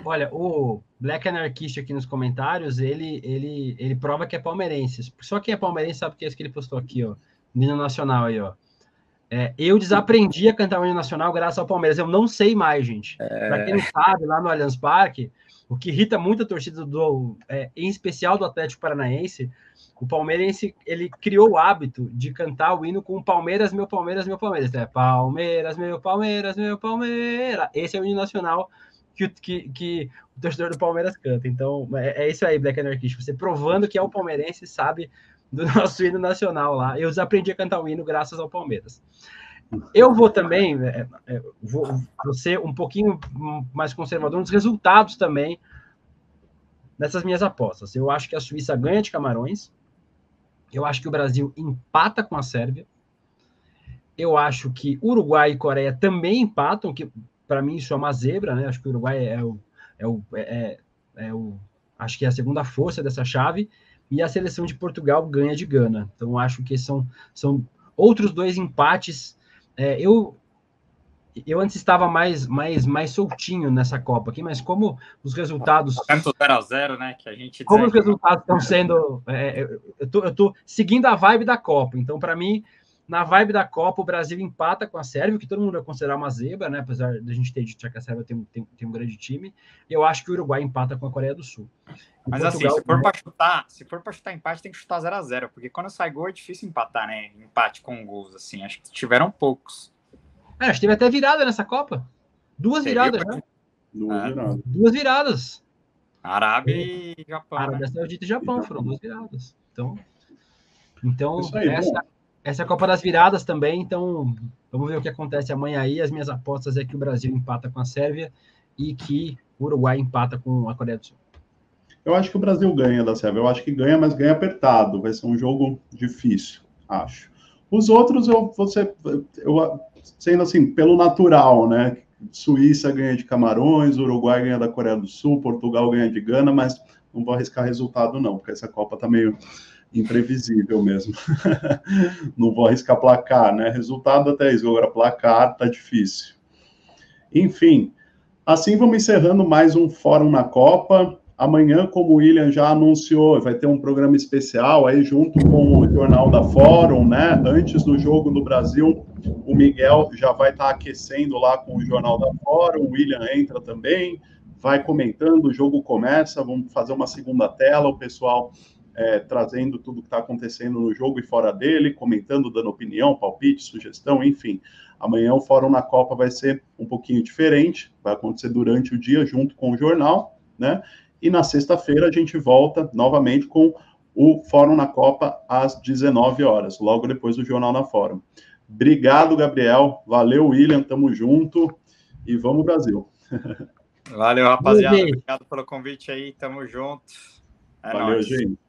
Olha, o Black Anarquista aqui nos comentários, ele, ele, ele prova que é palmeirense. Só quem é palmeirense sabe o que é isso que ele postou aqui, ó. No hino nacional aí, ó. É, eu desaprendi a cantar o hino nacional graças ao Palmeiras. Eu não sei mais, gente. É... Para quem não sabe, lá no Allianz Parque, o que irrita muito a torcida, do, é, em especial do Atlético Paranaense... O palmeirense, ele criou o hábito de cantar o hino com Palmeiras, meu Palmeiras, meu Palmeiras. É Palmeiras, meu Palmeiras, meu Palmeiras. Esse é o hino nacional que, que, que o torcedor do Palmeiras canta. Então, é, é isso aí, Black Anarquista. Você provando que é o palmeirense, sabe do nosso hino nacional lá. Eu desaprendi a cantar o hino graças ao Palmeiras. Eu vou também, é, é, vou, vou ser um pouquinho mais conservador nos resultados também nessas minhas apostas. Eu acho que a Suíça ganha de Camarões. Eu acho que o Brasil empata com a Sérvia. Eu acho que Uruguai e Coreia também empatam, que para mim isso é uma zebra, né? Acho que o Uruguai é o, é o, é, é o, acho que é a segunda força dessa chave. E a seleção de Portugal ganha de Gana. Então eu acho que são, são outros dois empates. É, eu, eu antes estava mais, mais, mais soltinho nessa Copa aqui, mas como os resultados... Tanto zero a zero, né? Que a gente como os resultados estão sendo... É, eu, tô, eu tô seguindo a vibe da Copa. Então, para mim, na vibe da Copa, o Brasil empata com a Sérvia, que todo mundo vai considerar uma zebra, né? Apesar da gente ter dito que a Sérvia tem, tem, tem um grande time. Eu acho que o Uruguai empata com a Coreia do Sul. O mas Portugal, assim, se for para chutar, se for para chutar empate, tem que chutar zero a zero, porque quando sai gol é difícil empatar, né? Empate com gols, assim. Acho que tiveram poucos. É, acho que teve até virada nessa Copa. Duas Seria viradas, pra... né? Duas, ah, viradas. duas viradas. Arábia e Japão. Arábia Saudita e Japão, foram duas viradas. Então, então aí, essa, essa é a Copa das Viradas também. Então, vamos ver o que acontece amanhã aí. As minhas apostas é que o Brasil empata com a Sérvia e que o Uruguai empata com a Coreia do Sul. Eu acho que o Brasil ganha da Sérvia. Eu acho que ganha, mas ganha apertado. Vai ser um jogo difícil, acho. Os outros, eu, você, eu sendo assim, pelo natural, né? Suíça ganha de Camarões, Uruguai ganha da Coreia do Sul, Portugal ganha de Gana, mas não vou arriscar resultado não, porque essa Copa tá meio imprevisível mesmo. Não vou arriscar placar, né? Resultado até isso, agora placar tá difícil. Enfim, assim vamos encerrando mais um Fórum na Copa. Amanhã, como o William já anunciou, vai ter um programa especial aí junto com o Jornal da Fórum, né? Antes do jogo do Brasil, o Miguel já vai estar aquecendo lá com o Jornal da Fórum, o William entra também, vai comentando, o jogo começa, vamos fazer uma segunda tela, o pessoal é, trazendo tudo que está acontecendo no jogo e fora dele, comentando, dando opinião, palpite, sugestão, enfim. Amanhã o Fórum na Copa vai ser um pouquinho diferente, vai acontecer durante o dia junto com o Jornal, né? E na sexta-feira a gente volta novamente com o Fórum na Copa às dezenove horas, logo depois do Jornal na Fórum. Obrigado, Gabriel. Valeu, William. Tamo junto. E vamos, Brasil. Valeu, rapaziada. Obrigado pelo convite aí. Tamo junto. É Valeu, nóis. Gente.